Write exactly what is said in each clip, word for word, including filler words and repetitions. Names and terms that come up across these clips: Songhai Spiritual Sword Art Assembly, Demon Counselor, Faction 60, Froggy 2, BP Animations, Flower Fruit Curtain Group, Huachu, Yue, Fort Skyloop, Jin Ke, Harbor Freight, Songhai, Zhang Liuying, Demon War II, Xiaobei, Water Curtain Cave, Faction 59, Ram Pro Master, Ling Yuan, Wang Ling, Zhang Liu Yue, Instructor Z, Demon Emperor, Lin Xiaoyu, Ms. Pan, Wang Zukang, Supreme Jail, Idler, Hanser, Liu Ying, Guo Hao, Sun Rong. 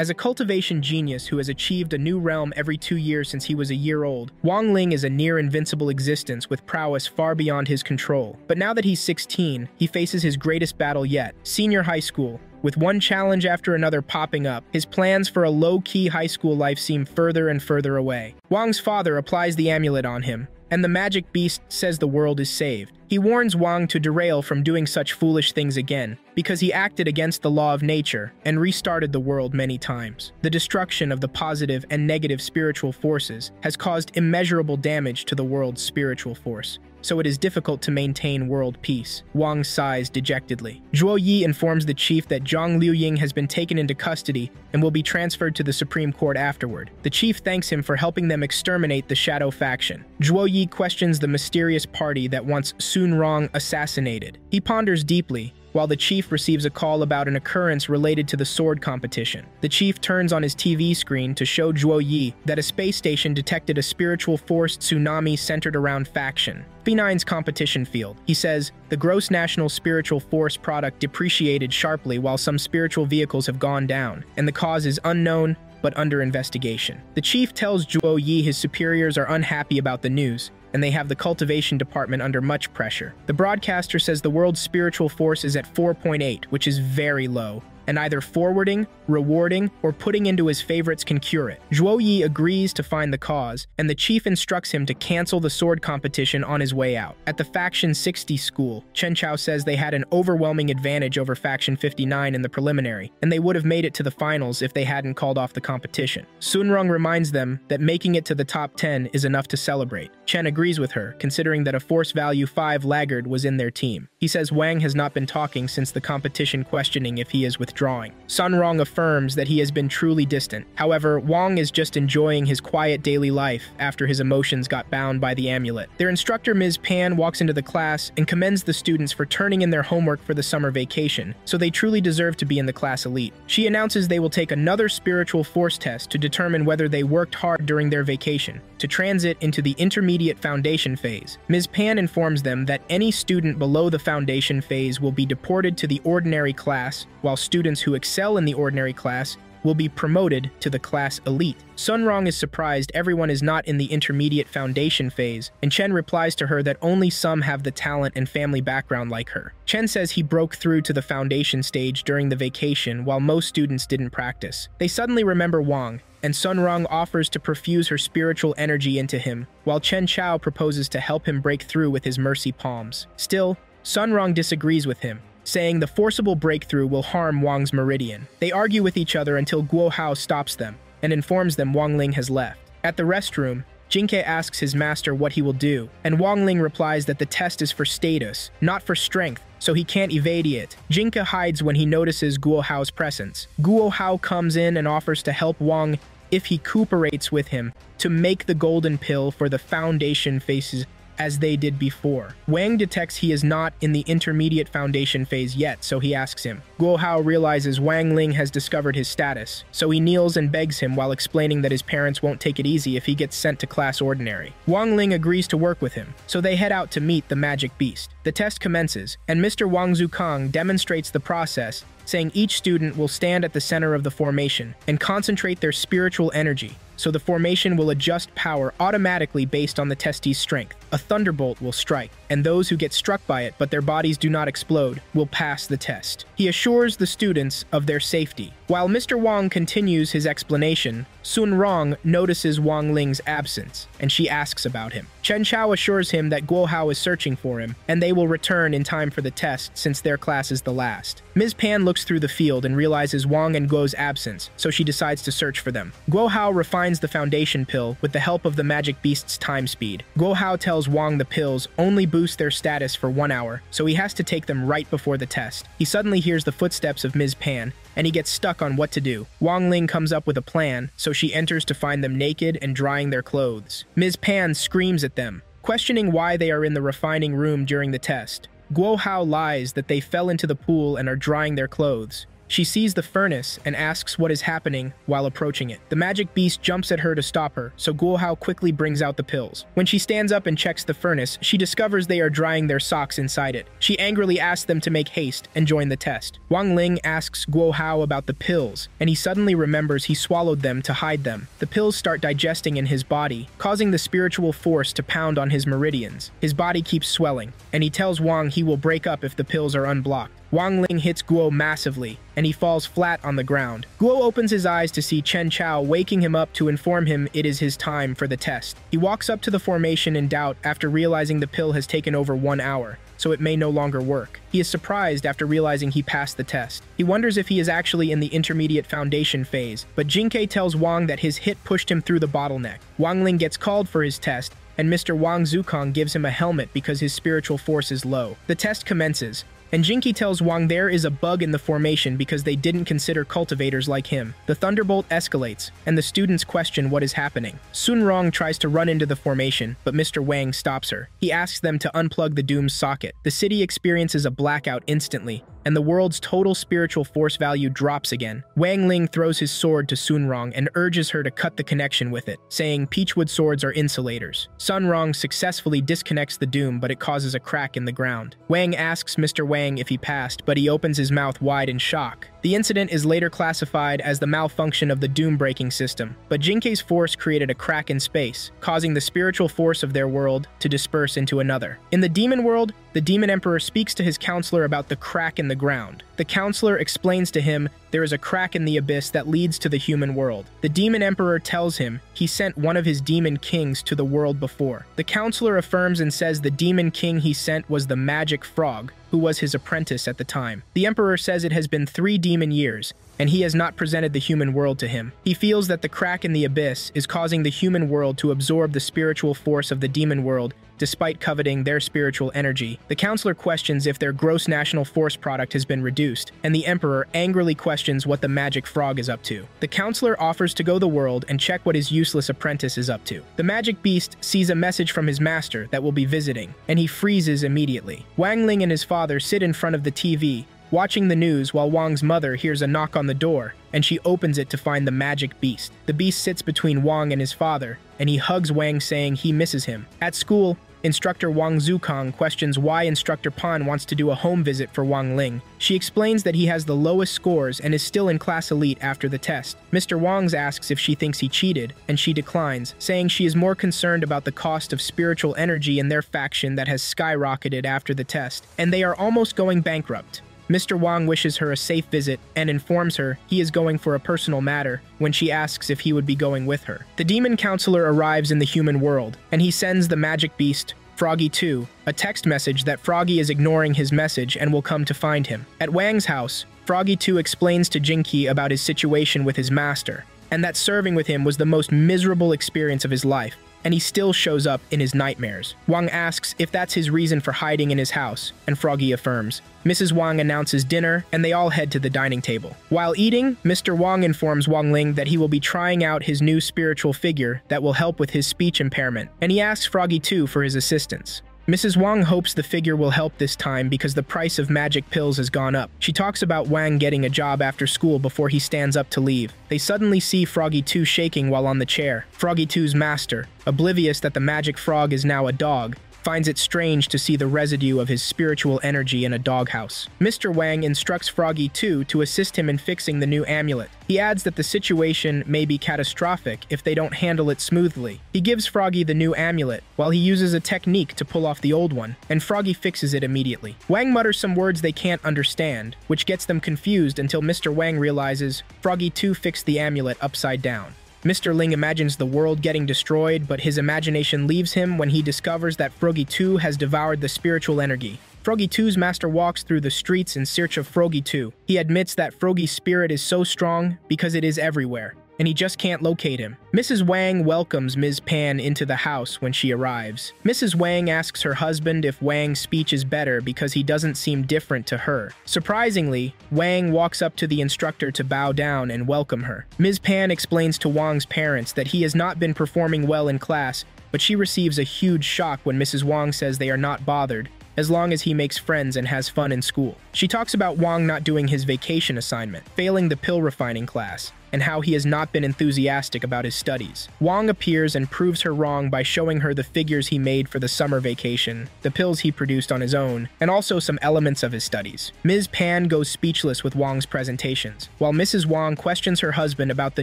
As a cultivation genius who has achieved a new realm every two years since he was a year old, Wang Ling is a near-invincible existence with prowess far beyond his control. But now that he's sixteen, he faces his greatest battle yet, senior high school. With one challenge after another popping up, his plans for a low-key high school life seem further and further away. Wang's father applies the amulet on him, and the magic beast says the world is saved. He warns Wang to derail from doing such foolish things again, because he acted against the law of nature and restarted the world many times. The destruction of the positive and negative spiritual forces has caused immeasurable damage to the world's spiritual force, so it is difficult to maintain world peace. Wang sighs dejectedly. Zhuo Yi informs the chief that Zhang Liuying has been taken into custody and will be transferred to the Supreme Court afterward. The chief thanks him for helping them exterminate the Shadow Faction. Zhuo Yi questions the mysterious party that wants Sun Rong assassinated. He ponders deeply, while the chief receives a call about an occurrence related to the sword competition. The chief turns on his T V screen to show Zhuo Yi that a space station detected a spiritual force tsunami centered around Faction fifty-nine's competition field. He says, the gross national spiritual force product depreciated sharply while some spiritual vehicles have gone down, and the cause is unknown, but under investigation. The chief tells Zhuo Yi his superiors are unhappy about the news, and they have the cultivation department under much pressure. The broadcaster says the world's spiritual force is at four point eight, which is very low, and either forwarding, rewarding, or putting into his favorites can cure it. Zhuo Yi agrees to find the cause, and the chief instructs him to cancel the sword competition on his way out. At the Faction sixty school, Chen Chao says they had an overwhelming advantage over Faction fifty-nine in the preliminary, and they would have made it to the finals if they hadn't called off the competition. Sun Rong reminds them that making it to the top ten is enough to celebrate. Chen agrees with her, considering that a force value five laggard was in their team. He says Wang has not been talking since the competition, questioning if he is withdrawing. Drawing. Sun Rong affirms that he has been truly distant. However, Wang is just enjoying his quiet daily life after his emotions got bound by the amulet. Their instructor Miz Pan walks into the class and commends the students for turning in their homework for the summer vacation, so they truly deserve to be in the class elite. She announces they will take another spiritual force test to determine whether they worked hard during their vacation, to transit into the intermediate foundation phase. Miz Pan informs them that any student below the foundation phase will be deported to the ordinary class, while students who excel in the ordinary class will be promoted to the class elite. Sun Rong is surprised everyone is not in the intermediate foundation phase, and Chen replies to her that only some have the talent and family background like her. Chen says he broke through to the foundation stage during the vacation while most students didn't practice. They suddenly remember Wang, and Sun Rong offers to perfuse her spiritual energy into him, while Chen Chao proposes to help him break through with his mercy palms. Still, Sun Rong disagrees with him, saying the forcible breakthrough will harm Wang's meridian. They argue with each other until Guo Hao stops them and informs them Wang Ling has left. At the restroom, Jin Ke asks his master what he will do, and Wang Ling replies that the test is for status, not for strength, so he can't evade it. Jin Ke hides when he notices Guo Hao's presence. Guo Hao comes in and offers to help Wang if he cooperates with him to make the golden pill for the foundation faces as they did before. Wang detects he is not in the intermediate foundation phase yet, so he asks him. Guo Hao realizes Wang Ling has discovered his status, so he kneels and begs him while explaining that his parents won't take it easy if he gets sent to class ordinary. Wang Ling agrees to work with him, so they head out to meet the magic beast. The test commences, and Mister Wang Zukang demonstrates the process, saying each student will stand at the center of the formation and concentrate their spiritual energy, so the formation will adjust power automatically based on the testee's strength. A thunderbolt will strike, and those who get struck by it but their bodies do not explode will pass the test. He assures the students of their safety. While Mister Wang continues his explanation, Sun Rong notices Wang Ling's absence, and she asks about him. Chen Chao assures him that Guo Hao is searching for him, and they will return in time for the test since their class is the last. Miz Pan looks through the field and realizes Wang and Guo's absence, so she decides to search for them. Guo Hao refines the foundation pill with the help of the magic beast's time speed. Guo Hao tells Wang the pills only boost their status for one hour, so he has to take them right before the test. He suddenly hears the footsteps of Miz Pan, and he gets stuck on what to do. Wang Ling comes up with a plan, so she enters to find them naked and drying their clothes. Miz Pan screams at them, questioning why they are in the refining room during the test. Guo Hao lies that they fell into the pool and are drying their clothes, She sees the furnace and asks what is happening while approaching it. The magic beast jumps at her to stop her, so Guo Hao quickly brings out the pills. When she stands up and checks the furnace, she discovers they are drying their socks inside it. She angrily asks them to make haste and join the test. Wang Ling asks Guo Hao about the pills, and he suddenly remembers he swallowed them to hide them. The pills start digesting in his body, causing the spiritual force to pound on his meridians. His body keeps swelling, and he tells Wang he will break up if the pills are unblocked. Wang Ling hits Guo massively, and he falls flat on the ground. Guo opens his eyes to see Chen Chao waking him up to inform him it is his time for the test. He walks up to the formation in doubt after realizing the pill has taken over one hour, so it may no longer work. He is surprised after realizing he passed the test. He wonders if he is actually in the intermediate foundation phase, but Jin Ke tells Wang that his hit pushed him through the bottleneck. Wang Ling gets called for his test, and Mister Wang Zukang gives him a helmet because his spiritual force is low. The test commences, and Jin Ke tells Wang there is a bug in the formation because they didn't consider cultivators like him. The thunderbolt escalates, and the students question what is happening. Sun Rong tries to run into the formation, but Mister Wang stops her. He asks them to unplug the doom's socket. The city experiences a blackout instantly, and the world's total spiritual force value drops again. Wang Ling throws his sword to Sun Rong and urges her to cut the connection with it, saying peachwood swords are insulators. Sun Rong successfully disconnects the doom, but it causes a crack in the ground. Wang asks Mister Wang if he passed, but he opens his mouth wide in shock. The incident is later classified as the malfunction of the doom-breaking system, but Jin Ke's force created a crack in space, causing the spiritual force of their world to disperse into another. In the demon world, the Demon Emperor speaks to his counselor about the crack in the ground. The counselor explains to him there is a crack in the abyss that leads to the human world. The Demon Emperor tells him he sent one of his demon kings to the world before. The counselor affirms and says the demon king he sent was the magic frog, who was his apprentice at the time. The Emperor says it has been three demon years, and he has not presented the human world to him. He feels that the crack in the abyss is causing the human world to absorb the spiritual force of the demon world, despite coveting their spiritual energy. The counselor questions if their gross national force product has been reduced, and the Emperor angrily questions what the magic frog is up to. The counselor offers to go the world and check what his useless apprentice is up to. The magic beast sees a message from his master that will be visiting, and he freezes immediately. Wang Ling and his father sit in front of the T V, watching the news while Wang's mother hears a knock on the door, and she opens it to find the magic beast. The beast sits between Wang and his father, and he hugs Wang, saying he misses him. At school, Instructor Wang Zukang questions why Instructor Pan wants to do a home visit for Wang Ling. She explains that he has the lowest scores and is still in class elite after the test. Mister Wang asks if she thinks he cheated, and she declines, saying she is more concerned about the cost of spiritual energy in their faction that has skyrocketed after the test, and they are almost going bankrupt. Mister Wang wishes her a safe visit and informs her he is going for a personal matter when she asks if he would be going with her. The demon counselor arrives in the human world, and he sends the magic beast, Froggy two, a text message that Froggy is ignoring his message and will come to find him. At Wang's house, Froggy two explains to Jin Ke about his situation with his master, and that serving with him was the most miserable experience of his life, and he still shows up in his nightmares. Wang asks if that's his reason for hiding in his house, and Froggy affirms. Missus Wang announces dinner, and they all head to the dining table. While eating, Mister Wang informs Wang Ling that he will be trying out his new spiritual figure that will help with his speech impairment, and he asks Froggy two for his assistance. Missus Wang hopes the figure will help this time because the price of magic pills has gone up. She talks about Wang getting a job after school before he stands up to leave. They suddenly see Froggy two shaking while on the chair. Froggy two's master, oblivious that the magic frog is now a dog, finds it strange to see the residue of his spiritual energy in a doghouse. Mister Wang instructs Froggy two to assist him in fixing the new amulet. He adds that the situation may be catastrophic if they don't handle it smoothly. He gives Froggy the new amulet, while he uses a technique to pull off the old one, and Froggy fixes it immediately. Wang mutters some words they can't understand, which gets them confused until Mister Wang realizes Froggy two fixed the amulet upside down. Mister Ling imagines the world getting destroyed, but his imagination leaves him when he discovers that Froggy two has devoured the spiritual energy. Froggy two's master walks through the streets in search of Froggy two. He admits that Froggy's spirit is so strong because it is everywhere, and he just can't locate him. Missus Wang welcomes Miz Pan into the house when she arrives. Missus Wang asks her husband if Wang's speech is better because he doesn't seem different to her. Surprisingly, Wang walks up to the instructor to bow down and welcome her. Miz Pan explains to Wang's parents that he has not been performing well in class, but she receives a huge shock when Missus Wang says they are not bothered, as long as he makes friends and has fun in school. She talks about Wang not doing his vacation assignment, failing the pill refining class, and how he has not been enthusiastic about his studies. Wang appears and proves her wrong by showing her the figures he made for the summer vacation, the pills he produced on his own, and also some elements of his studies. Miz Pan goes speechless with Wang's presentations, while Missus Wang questions her husband about the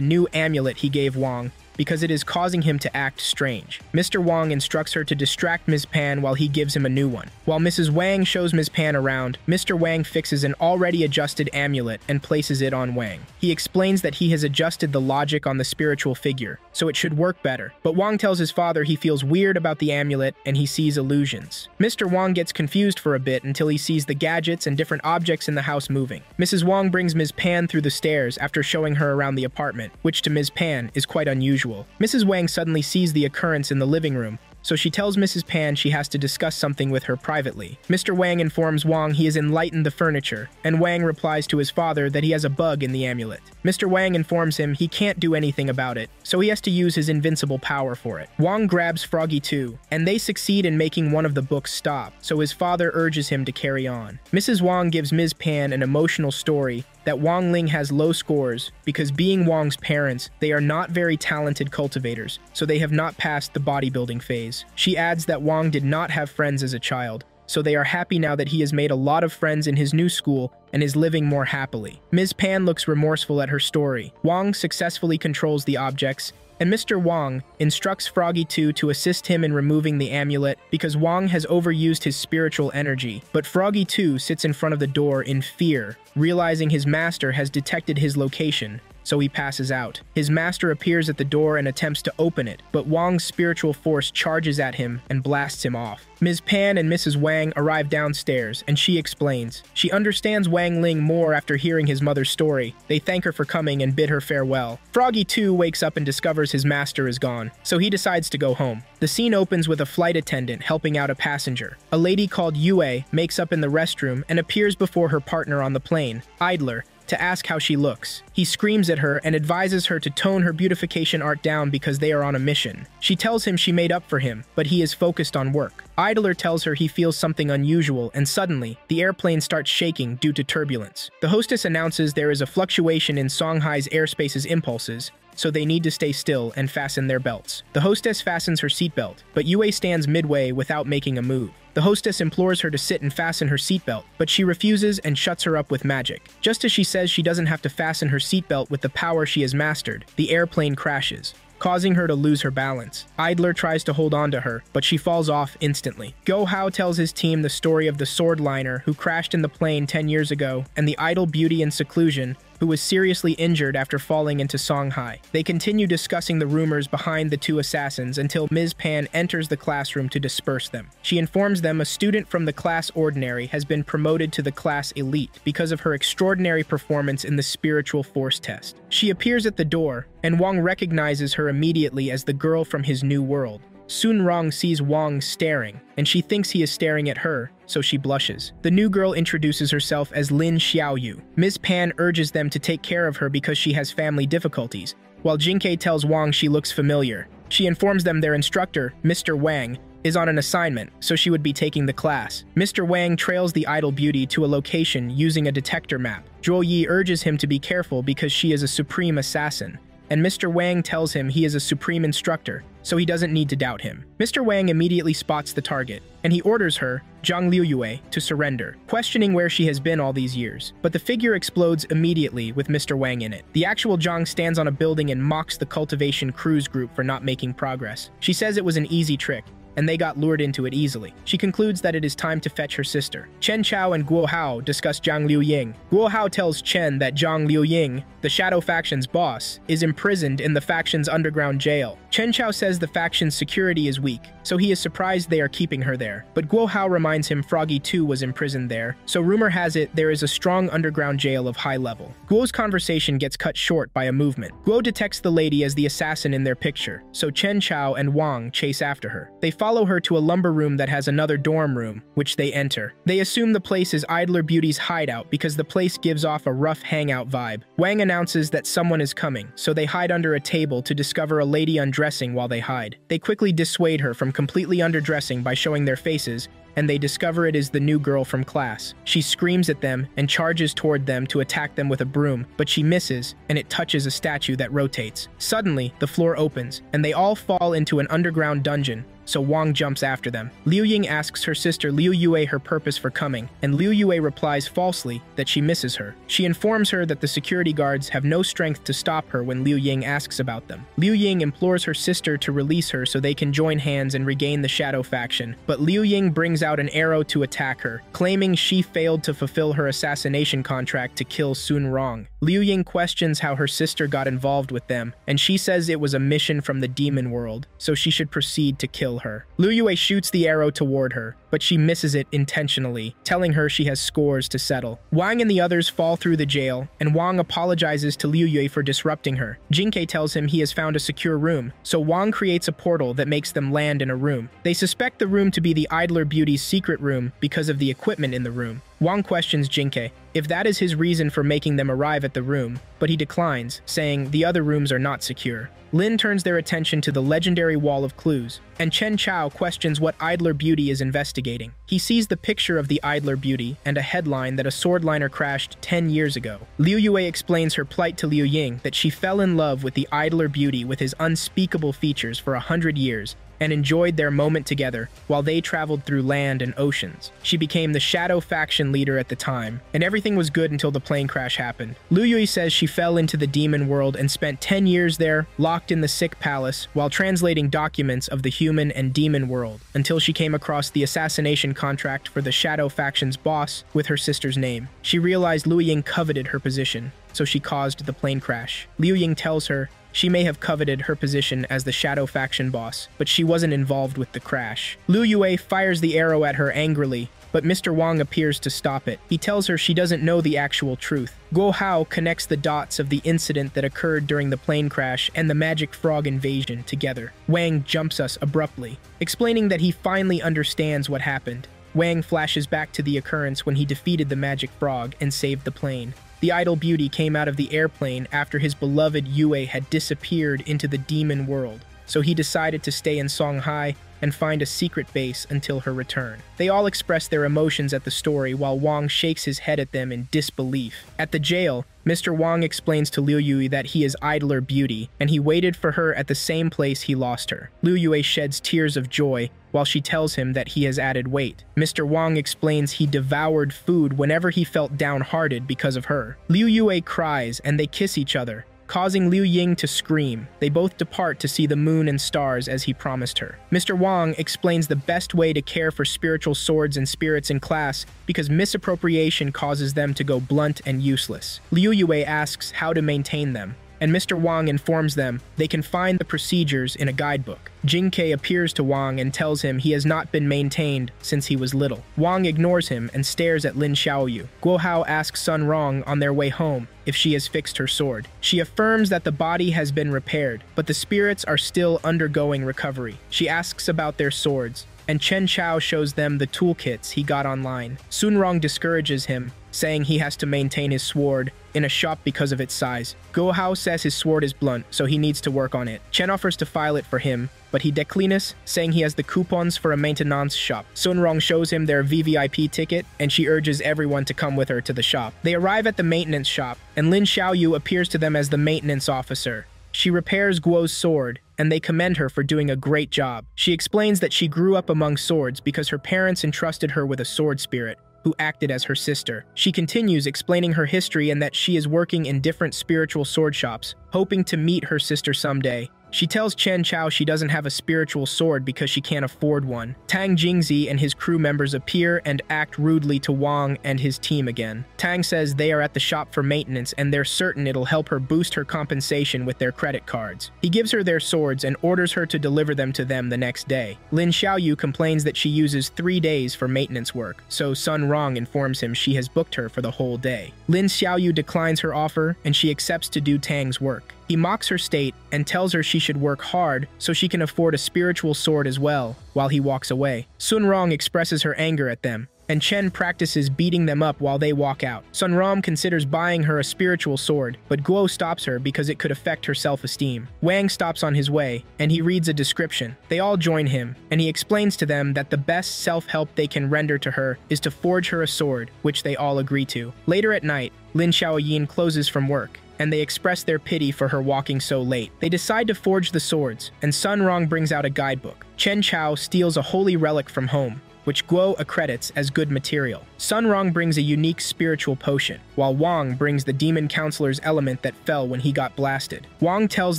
new amulet he gave Wang because it is causing him to act strange. Mister Wang instructs her to distract Miz Pan while he gives him a new one. While Missus Wang shows Miz Pan around, Mister Wang fixes an already adjusted amulet and places it on Wang. He explains that he has adjusted the logic on the spiritual figure, so it should work better. But Wang tells his father he feels weird about the amulet and he sees illusions. Mister Wang gets confused for a bit until he sees the gadgets and different objects in the house moving. Missus Wang brings Miz Pan through the stairs after showing her around the apartment, which to Miz Pan is quite unusual. Missus Wang suddenly sees the occurrence in the living room, so she tells Missus Pan she has to discuss something with her privately. Mister Wang informs Wang he has enlightened the furniture, and Wang replies to his father that he has a bug in the amulet. Mister Wang informs him he can't do anything about it, so he has to use his invincible power for it. Wang grabs Froggy two, and they succeed in making one of the books stop, so his father urges him to carry on. Missus Wang gives Miz Pan an emotional story that Wang Ling has low scores because, being Wang's parents, they are not very talented cultivators, so they have not passed the bodybuilding phase. She adds that Wang did not have friends as a child, so they are happy now that he has made a lot of friends in his new school and is living more happily. Miz Pan looks remorseful at her story. Wang successfully controls the objects, and Mister Wang instructs Froggy two to assist him in removing the amulet because Wang has overused his spiritual energy. But Froggy two sits in front of the door in fear, realizing his master has detected his location, so he passes out. His master appears at the door and attempts to open it, but Wang's spiritual force charges at him and blasts him off. Miz Pan and Missus Wang arrive downstairs, and she explains. She understands Wang Ling more after hearing his mother's story. They thank her for coming and bid her farewell. Froggy two wakes up and discovers his master is gone, so he decides to go home. The scene opens with a flight attendant helping out a passenger. A lady called Yue makes up in the restroom and appears before her partner on the plane, Idler, to ask how she looks. He screams at her and advises her to tone her beautification art down because they are on a mission. She tells him she made up for him, but he is focused on work. Idler tells her he feels something unusual, and suddenly, the airplane starts shaking due to turbulence. The hostess announces there is a fluctuation in Songhai's airspace's impulses, so they need to stay still and fasten their belts. The hostess fastens her seatbelt, but Yue stands midway without making a move. The hostess implores her to sit and fasten her seatbelt, but she refuses and shuts her up with magic. Just as she says she doesn't have to fasten her seatbelt with the power she has mastered, the airplane crashes, causing her to lose her balance. Idler tries to hold on to her, but she falls off instantly. Guo Hao tells his team the story of the swordliner who crashed in the plane ten years ago, and the idle beauty in seclusion who was seriously injured after falling into Songhai. They continue discussing the rumors behind the two assassins until Miz Pan enters the classroom to disperse them. She informs them a student from the class ordinary has been promoted to the class elite because of her extraordinary performance in the spiritual force test. She appears at the door, and Wang recognizes her immediately as the girl from his new world. Sun Rong sees Wang staring, and she thinks he is staring at her, so she blushes. The new girl introduces herself as Lin Xiaoyu. Miz Pan urges them to take care of her because she has family difficulties, while Jin Ke tells Wang she looks familiar. She informs them their instructor, Mister Wang, is on an assignment, so she would be taking the class. Mister Wang trails the idle beauty to a location using a detector map. Zhuo Yi urges him to be careful because she is a supreme assassin, and Mister Wang tells him he is a supreme instructor, so he doesn't need to doubt him. Mister Wang immediately spots the target, and he orders her, Zhang Liu Yue, to surrender, questioning where she has been all these years. But the figure explodes immediately with Mister Wang in it. The actual Zhang stands on a building and mocks the cultivation crews group for not making progress. She says it was an easy trick, and they got lured into it easily. She concludes that it is time to fetch her sister. Chen Chao and Guo Hao discuss Zhang Liuying. Guo Hao tells Chen that Zhang Liuying, the Shadow Faction's boss, is imprisoned in the Faction's underground jail. Chen Chao says the Faction's security is weak, so he is surprised they are keeping her there. But Guo Hao reminds him Froggy two was imprisoned there, so rumor has it there is a strong underground jail of high level. Guo's conversation gets cut short by a movement. Guo detects the lady as the assassin in their picture, so Chen Chao and Wang chase after her. They follow follow her to a lumber room that has another dorm room, which they enter. They assume the place is Idler Beauty's hideout because the place gives off a rough hangout vibe. Wang announces that someone is coming, so they hide under a table to discover a lady undressing while they hide. They quickly dissuade her from completely underdressing by showing their faces, and they discover it is the new girl from class. She screams at them and charges toward them to attack them with a broom, but she misses, and it touches a statue that rotates. Suddenly, the floor opens, and they all fall into an underground dungeon, so Wang jumps after them. Liu Ying asks her sister Liu Yue her purpose for coming, and Liu Yue replies falsely that she misses her. She informs her that the security guards have no strength to stop her when Liu Ying asks about them. Liu Ying implores her sister to release her so they can join hands and regain the Shadow Faction, but Liu Ying brings out an arrow to attack her, claiming she failed to fulfill her assassination contract to kill Sun Rong. Liu Ying questions how her sister got involved with them, and she says it was a mission from the demon world, so she should proceed to kill her. Liu Yue shoots the arrow toward her, but she misses it intentionally, telling her she has scores to settle. Wang and the others fall through the jail, and Wang apologizes to Liu Yue for disrupting her. Jin Ke tells him he has found a secure room, so Wang creates a portal that makes them land in a room. They suspect the room to be the Idler Beauty's secret room because of the equipment in the room. Wang questions Jin Ke if that is his reason for making them arrive at the room, but he declines, saying the other rooms are not secure. Lin turns their attention to the legendary wall of clues, and Chen Chao questions what Idler Beauty is investigating. He sees the picture of the Idler Beauty and a headline that a swordliner crashed ten years ago. Liu Yue explains her plight to Liu Ying, that she fell in love with the Idler Beauty with his unspeakable features for a hundred years, and enjoyed their moment together while they traveled through land and oceans. She became the Shadow Faction leader at the time, and everything was good until the plane crash happened. Liu Yue says she fell into the demon world and spent ten years there, locked in the Sick Palace, while translating documents of the human and demon world, until she came across the assassination contract for the Shadow Faction's boss with her sister's name. She realized Liu Ying coveted her position, so she caused the plane crash. Liu Ying tells her she may have coveted her position as the Shadow Faction boss, but she wasn't involved with the crash. Liu Yue fires the arrow at her angrily, but Mister Wang appears to stop it. He tells her she doesn't know the actual truth. Guo Hao connects the dots of the incident that occurred during the plane crash and the magic frog invasion together. Wang jumps us abruptly, explaining that he finally understands what happened. Wang flashes back to the occurrence when he defeated the magic frog and saved the plane. The Idol Beauty came out of the airplane after his beloved Yue had disappeared into the demon world, so he decided to stay in Songhai and find a secret base until her return. They all express their emotions at the story while Wang shakes his head at them in disbelief. At the jail, Mister Wang explains to Liu Yue that he is Idler Beauty, and he waited for her at the same place he lost her. Liu Yue sheds tears of joy while she tells him that he has added weight. Mister Wang explains he devoured food whenever he felt downhearted because of her. Liu Yue cries and they kiss each other, causing Liu Ying to scream. They both depart to see the moon and stars as he promised her. Mister Wang explains the best way to care for spiritual swords and spirits in class because misappropriation causes them to go blunt and useless. Liu Yue asks how to maintain them, and Mister Wang informs them they can find the procedures in a guidebook. Jin Ke appears to Wang and tells him he has not been maintained since he was little. Wang ignores him and stares at Lin Xiaoyu. Guo Hao asks Sun Rong on their way home if she has fixed her sword. She affirms that the body has been repaired, but the spirits are still undergoing recovery. She asks about their swords, and Chen Chao shows them the toolkits he got online. Sun Rong discourages him, saying he has to maintain his sword in a shop because of its size. Guo Hao says his sword is blunt, so he needs to work on it. Chen offers to file it for him, but he declines, saying he has the coupons for a maintenance shop. Sun Rong shows him their V V I P ticket, and she urges everyone to come with her to the shop. They arrive at the maintenance shop, and Lin Xiaoyu appears to them as the maintenance officer. She repairs Guo's sword, and they commend her for doing a great job. She explains that she grew up among swords because her parents entrusted her with a sword spirit, who acted as her sister. She continues explaining her history and that she is working in different spiritual sword shops, hoping to meet her sister someday. She tells Chen Chao she doesn't have a spiritual sword because she can't afford one. Tang Jingzi and his crew members appear and act rudely to Wang and his team again. Tang says they are at the shop for maintenance and they're certain it'll help her boost her compensation with their credit cards. He gives her their swords and orders her to deliver them to them the next day. Lin Xiaoyu complains that she uses three days for maintenance work, so Sun Rong informs him she has booked her for the whole day. Lin Xiaoyu declines her offer and she accepts to do Tang's work. He mocks her state and tells her she should work hard so she can afford a spiritual sword as well, while he walks away. Sun Rong expresses her anger at them, and Chen practices beating them up while they walk out. Sun Rong considers buying her a spiritual sword, but Guo stops her because it could affect her self-esteem. Wang stops on his way, and he reads a description. They all join him, and he explains to them that the best self-help they can render to her is to forge her a sword, which they all agree to. Later at night, Lin Xiaoyu closes from work, and they express their pity for her walking so late. They decide to forge the swords, and Sun Rong brings out a guidebook. Chen Chao steals a holy relic from home, which Guo accredits as good material. Sun Rong brings a unique spiritual potion, while Wang brings the Demon Counselor's element that fell when he got blasted. Wang tells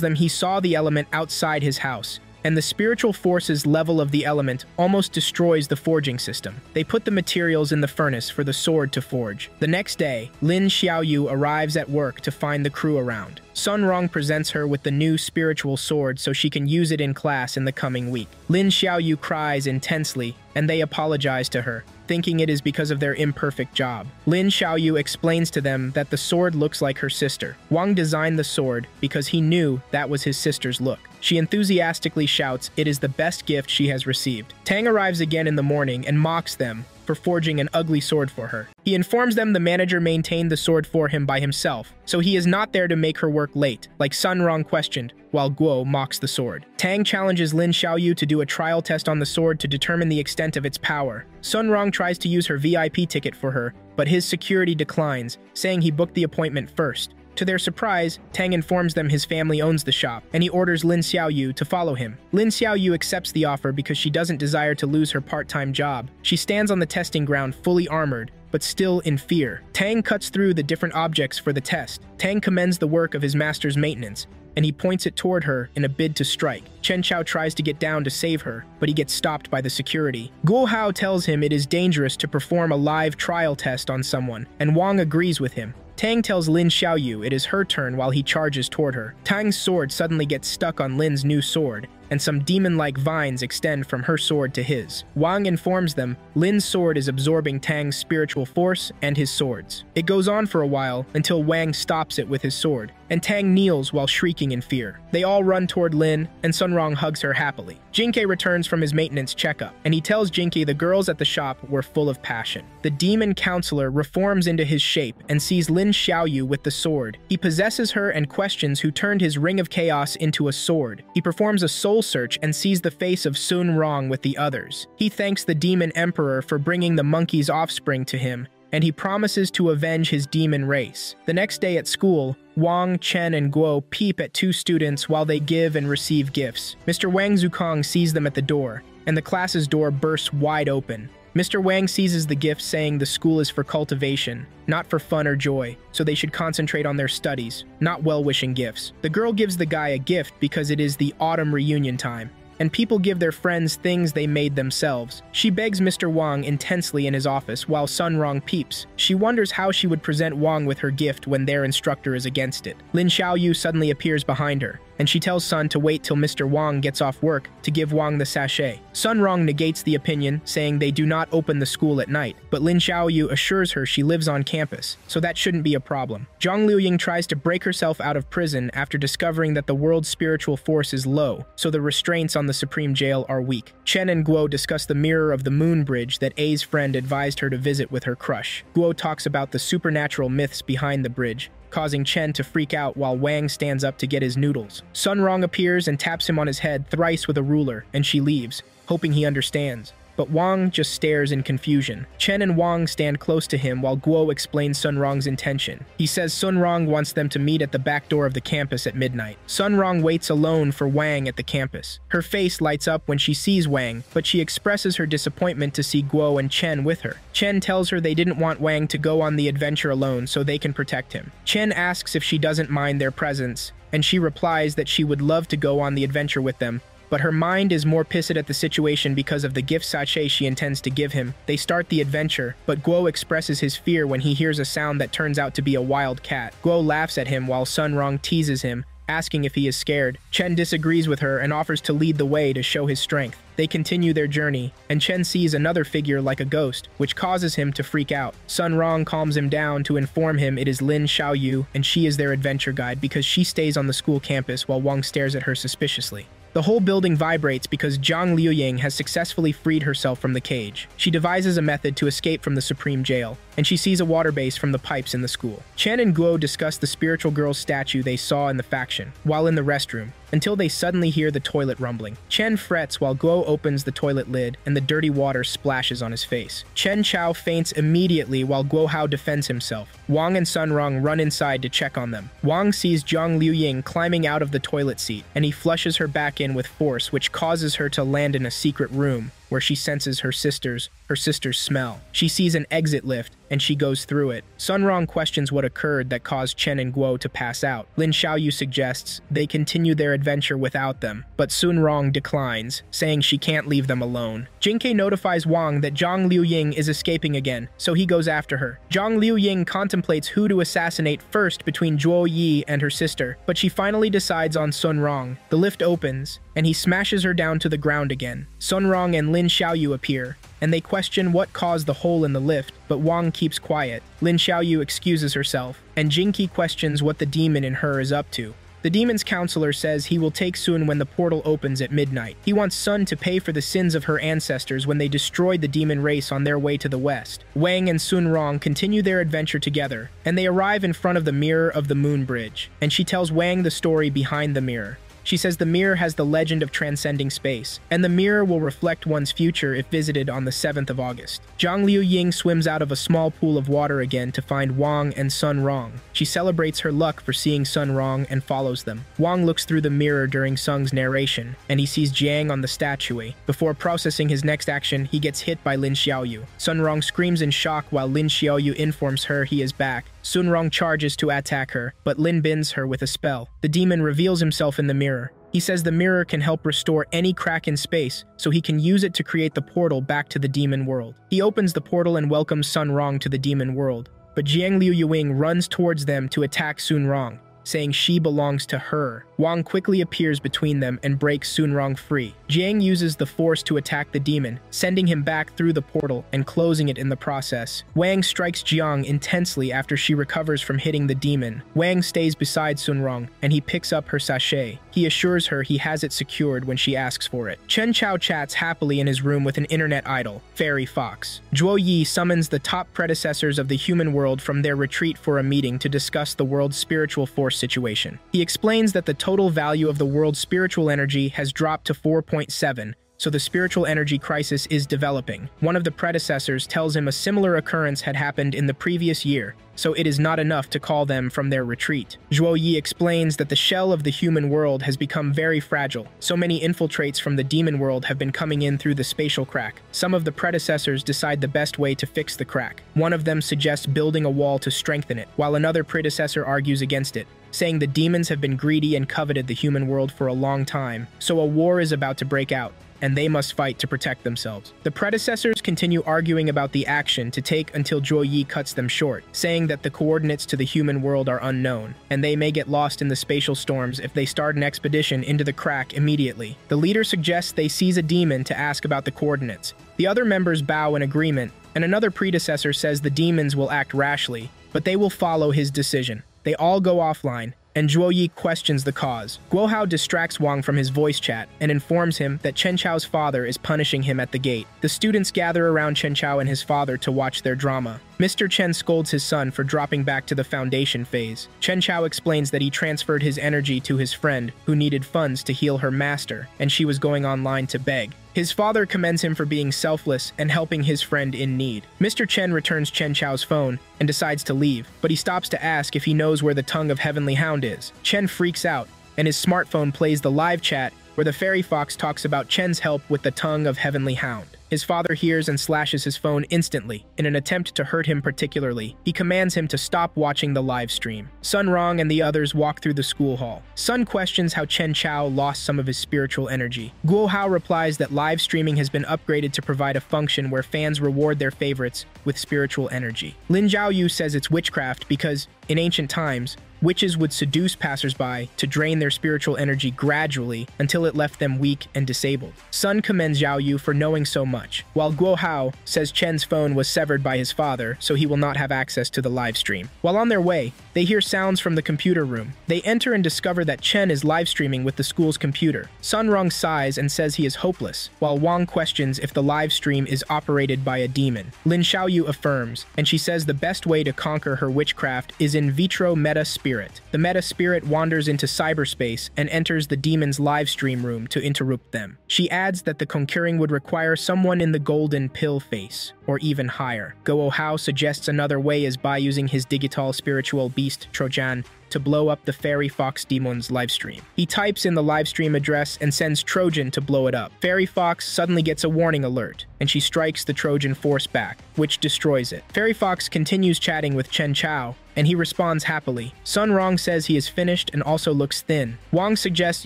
them he saw the element outside his house, and the spiritual force's level of the element almost destroys the forging system. They put the materials in the furnace for the sword to forge. The next day, Lin Xiaoyu arrives at work to find the crew around. Sun Rong presents her with the new spiritual sword so she can use it in class in the coming week. Lin Xiaoyu cries intensely, and they apologize to her, thinking it is because of their imperfect job. Lin Xiaoyu explains to them that the sword looks like her sister. Wang designed the sword because he knew that was his sister's look. She enthusiastically shouts it is the best gift she has received. Tang arrives again in the morning and mocks them for forging an ugly sword for her. He informs them the manager maintained the sword for him by himself, so he is not there to make her work late, like Sun Rong questioned, while Guo mocks the sword. Tang challenges Lin Xiaoyu to do a trial test on the sword to determine the extent of its power. Sun Rong tries to use her V I P ticket for her, but his security declines, saying he booked the appointment first. To their surprise, Tang informs them his family owns the shop, and he orders Lin Xiaoyu to follow him. Lin Xiaoyu accepts the offer because she doesn't desire to lose her part-time job. She stands on the testing ground fully armored, but still in fear. Tang cuts through the different objects for the test. Tang commends the work of his master's maintenance, and he points it toward her in a bid to strike. Chen Chao tries to get down to save her, but he gets stopped by the security. Guo Hao tells him it is dangerous to perform a live trial test on someone, and Wang agrees with him. Tang tells Lin Xiaoyu it is her turn while he charges toward her. Tang's sword suddenly gets stuck on Lin's new sword, and some demon-like vines extend from her sword to his. Wang informs them Lin's sword is absorbing Tang's spiritual force and his swords. It goes on for a while until Wang stops it with his sword, and Tang kneels while shrieking in fear. They all run toward Lin, and Sun Rong hugs her happily. Jin Ke returns from his maintenance checkup, and he tells Jin Ke the girls at the shop were full of passion. The demon counselor reforms into his shape and sees Lin Xiaoyu with the sword. He possesses her and questions who turned his ring of chaos into a sword. He performs a soul search and sees the face of Sun Rong with the others. He thanks the Demon Emperor for bringing the monkey's offspring to him, and he promises to avenge his demon race. The next day at school, Wang, Chen, and Guo peep at two students while they give and receive gifts. Mister Wang Zukang sees them at the door, and the class's door bursts wide open. Mister Wang seizes the gift, saying the school is for cultivation, not for fun or joy, so they should concentrate on their studies, not well-wishing gifts. The girl gives the guy a gift because it is the autumn reunion time, and people give their friends things they made themselves. She begs Mister Wang intensely in his office while Sun Rong peeps. She wonders how she would present Wang with her gift when their instructor is against it. Lin Xiaoyu suddenly appears behind her, and she tells Sun to wait till Mister Wang gets off work to give Wang the sachet. Sun Rong negates the opinion, saying they do not open the school at night, but Lin Xiaoyu assures her she lives on campus, so that shouldn't be a problem. Zhang Liuying tries to break herself out of prison after discovering that the world's spiritual force is low, so the restraints on the Supreme Jail are weak. Chen and Guo discuss the Mirror of the Moon Bridge that A's friend advised her to visit with her crush. Guo talks about the supernatural myths behind the bridge, causing Chen to freak out while Wang stands up to get his noodles. Sun Rong appears and taps him on his head thrice with a ruler, and she leaves, hoping he understands. But Wang just stares in confusion. Chen and Wang stand close to him while Guo explains Sun Rong's intention. He says Sun Rong wants them to meet at the back door of the campus at midnight. Sun Rong waits alone for Wang at the campus. Her face lights up when she sees Wang, but she expresses her disappointment to see Guo and Chen with her. Chen tells her they didn't want Wang to go on the adventure alone so they can protect him. Chen asks if she doesn't mind their presence, and she replies that she would love to go on the adventure with them, but her mind is more pissed at the situation because of the gift sachet she intends to give him. They start the adventure, but Guo expresses his fear when he hears a sound that turns out to be a wild cat. Guo laughs at him while Sun Rong teases him, asking if he is scared. Chen disagrees with her and offers to lead the way to show his strength. They continue their journey, and Chen sees another figure like a ghost, which causes him to freak out. Sun Rong calms him down to inform him it is Lin Xiaoyu, and she is their adventure guide because she stays on the school campus while Wang stares at her suspiciously. The whole building vibrates because Zhang Liuying has successfully freed herself from the cage. She devises a method to escape from the Supreme Jail, and she sees a water base from the pipes in the school. Chen and Guo discuss the spiritual girl's statue they saw in the faction, while in the restroom, until they suddenly hear the toilet rumbling. Chen frets while Guo opens the toilet lid, and the dirty water splashes on his face. Chen Chao faints immediately while Guo Hao defends himself. Wang and Sun Rong run inside to check on them. Wang sees Zhang Liuying climbing out of the toilet seat, and he flushes her back in with force, which causes her to land in a secret room, where she senses her sister's, her sister's smell. She sees an exit lift, and she goes through it. Sun Rong questions what occurred that caused Chen and Guo to pass out. Lin Xiaoyu suggests they continue their adventure without them, but Sun Rong declines, saying she can't leave them alone. Jin Ke notifies Wang that Zhang Liuying is escaping again, so he goes after her. Zhang Liuying contemplates who to assassinate first between Zhuo Yi and her sister, but she finally decides on Sun Rong. The lift opens, and he smashes her down to the ground again. Sun Rong and Lin Xiaoyu appear, and they question what caused the hole in the lift, but Wang keeps quiet. Lin Xiaoyu excuses herself, and Jin Ke questions what the demon in her is up to. The demon's counselor says he will take Sun when the portal opens at midnight. He wants Sun to pay for the sins of her ancestors when they destroyed the demon race on their way to the west. Wang and Sun Rong continue their adventure together, and they arrive in front of the Mirror of the Moon Bridge, and she tells Wang the story behind the mirror. She says the mirror has the legend of transcending space, and the mirror will reflect one's future if visited on the seventh of August. Zhang Liuying swims out of a small pool of water again to find Wang and Sun Rong. She celebrates her luck for seeing Sun Rong and follows them. Wang looks through the mirror during Sung's narration, and he sees Jiang on the statue. Before processing his next action, he gets hit by Lin Xiaoyu. Sun Rong screams in shock while Lin Xiaoyu informs her he is back. Sun Rong charges to attack her, but Lin bends her with a spell. The demon reveals himself in the mirror. He says the mirror can help restore any crack in space, so he can use it to create the portal back to the demon world. He opens the portal and welcomes Sun Rong to the demon world, but Zhang Liuying runs towards them to attack Sun Rong, saying she belongs to her. Wang quickly appears between them and breaks Sun Rong free. Jiang uses the force to attack the demon, sending him back through the portal and closing it in the process. Wang strikes Jiang intensely after she recovers from hitting the demon. Wang stays beside Sun Rong, and he picks up her sachet. He assures her he has it secured when she asks for it. Chen Chao chats happily in his room with an internet idol, Fairy Fox. Zhuo Yi summons the top predecessors of the human world from their retreat for a meeting to discuss the world's spiritual force situation. He explains that the total value of the world's spiritual energy has dropped to four point seven, so the spiritual energy crisis is developing. One of the predecessors tells him a similar occurrence had happened in the previous year, so it is not enough to call them from their retreat. Zhuo Yi explains that the shell of the human world has become very fragile. So many infiltrates from the demon world have been coming in through the spatial crack. Some of the predecessors decide the best way to fix the crack. One of them suggests building a wall to strengthen it, while another predecessor argues against it, saying the demons have been greedy and coveted the human world for a long time, so a war is about to break out, and they must fight to protect themselves. The predecessors continue arguing about the action to take until Zhuo Yi cuts them short, saying that the coordinates to the human world are unknown, and they may get lost in the spatial storms if they start an expedition into the crack immediately. The leader suggests they seize a demon to ask about the coordinates. The other members bow in agreement, and another predecessor says the demons will act rashly, but they will follow his decision. They all go offline, and Zhuo Yi questions the cause. Guo Hao distracts Wang from his voice chat and informs him that Chen Chao's father is punishing him at the gate. The students gather around Chen Chao and his father to watch their drama. Mister Chen scolds his son for dropping back to the foundation phase. Chen Chao explains that he transferred his energy to his friend, who needed funds to heal her master, and she was going online to beg. His father commends him for being selfless and helping his friend in need. Mister Chen returns Chen Chao's phone and decides to leave, but he stops to ask if he knows where the tongue of Heavenly Hound is. Chen freaks out, and his smartphone plays the live chat where the Fairy Fox talks about Chen's help with the tongue of Heavenly Hound. His father hears and slashes his phone instantly. In an attempt to hurt him particularly, he commands him to stop watching the live stream. Sun Rong and the others walk through the school hall. Sun questions how Chen Chao lost some of his spiritual energy. Guo Hao replies that live streaming has been upgraded to provide a function where fans reward their favorites with spiritual energy. Lin Xiaoyu says it's witchcraft because, in ancient times, Witches would seduce passersby to drain their spiritual energy gradually until it left them weak and disabled. Sun commends Xiaoyu for knowing so much, while Guo Hao says Chen's phone was severed by his father, so he will not have access to the live stream. While on their way, they hear sounds from the computer room. They enter and discover that Chen is live streaming with the school's computer. Sun Rong sighs and says he is hopeless, while Wang questions if the live stream is operated by a demon. Lin Xiaoyu affirms, and she says the best way to conquer her witchcraft is in vitro meta spirit. The meta spirit wanders into cyberspace and enters the demon's live stream room to interrupt them. She adds that the conquering would require someone in the golden pill face, or even higher. Guo Hao suggests another way is by using his digital spiritual beast Trojan to blow up the Fairy Fox Demon's livestream. He types in the livestream address and sends Trojan to blow it up. Fairy Fox suddenly gets a warning alert, and she strikes the Trojan force back, which destroys it. Fairy Fox continues chatting with Chen Chao, and he responds happily. Sun Rong says he is finished and also looks thin. Wang suggests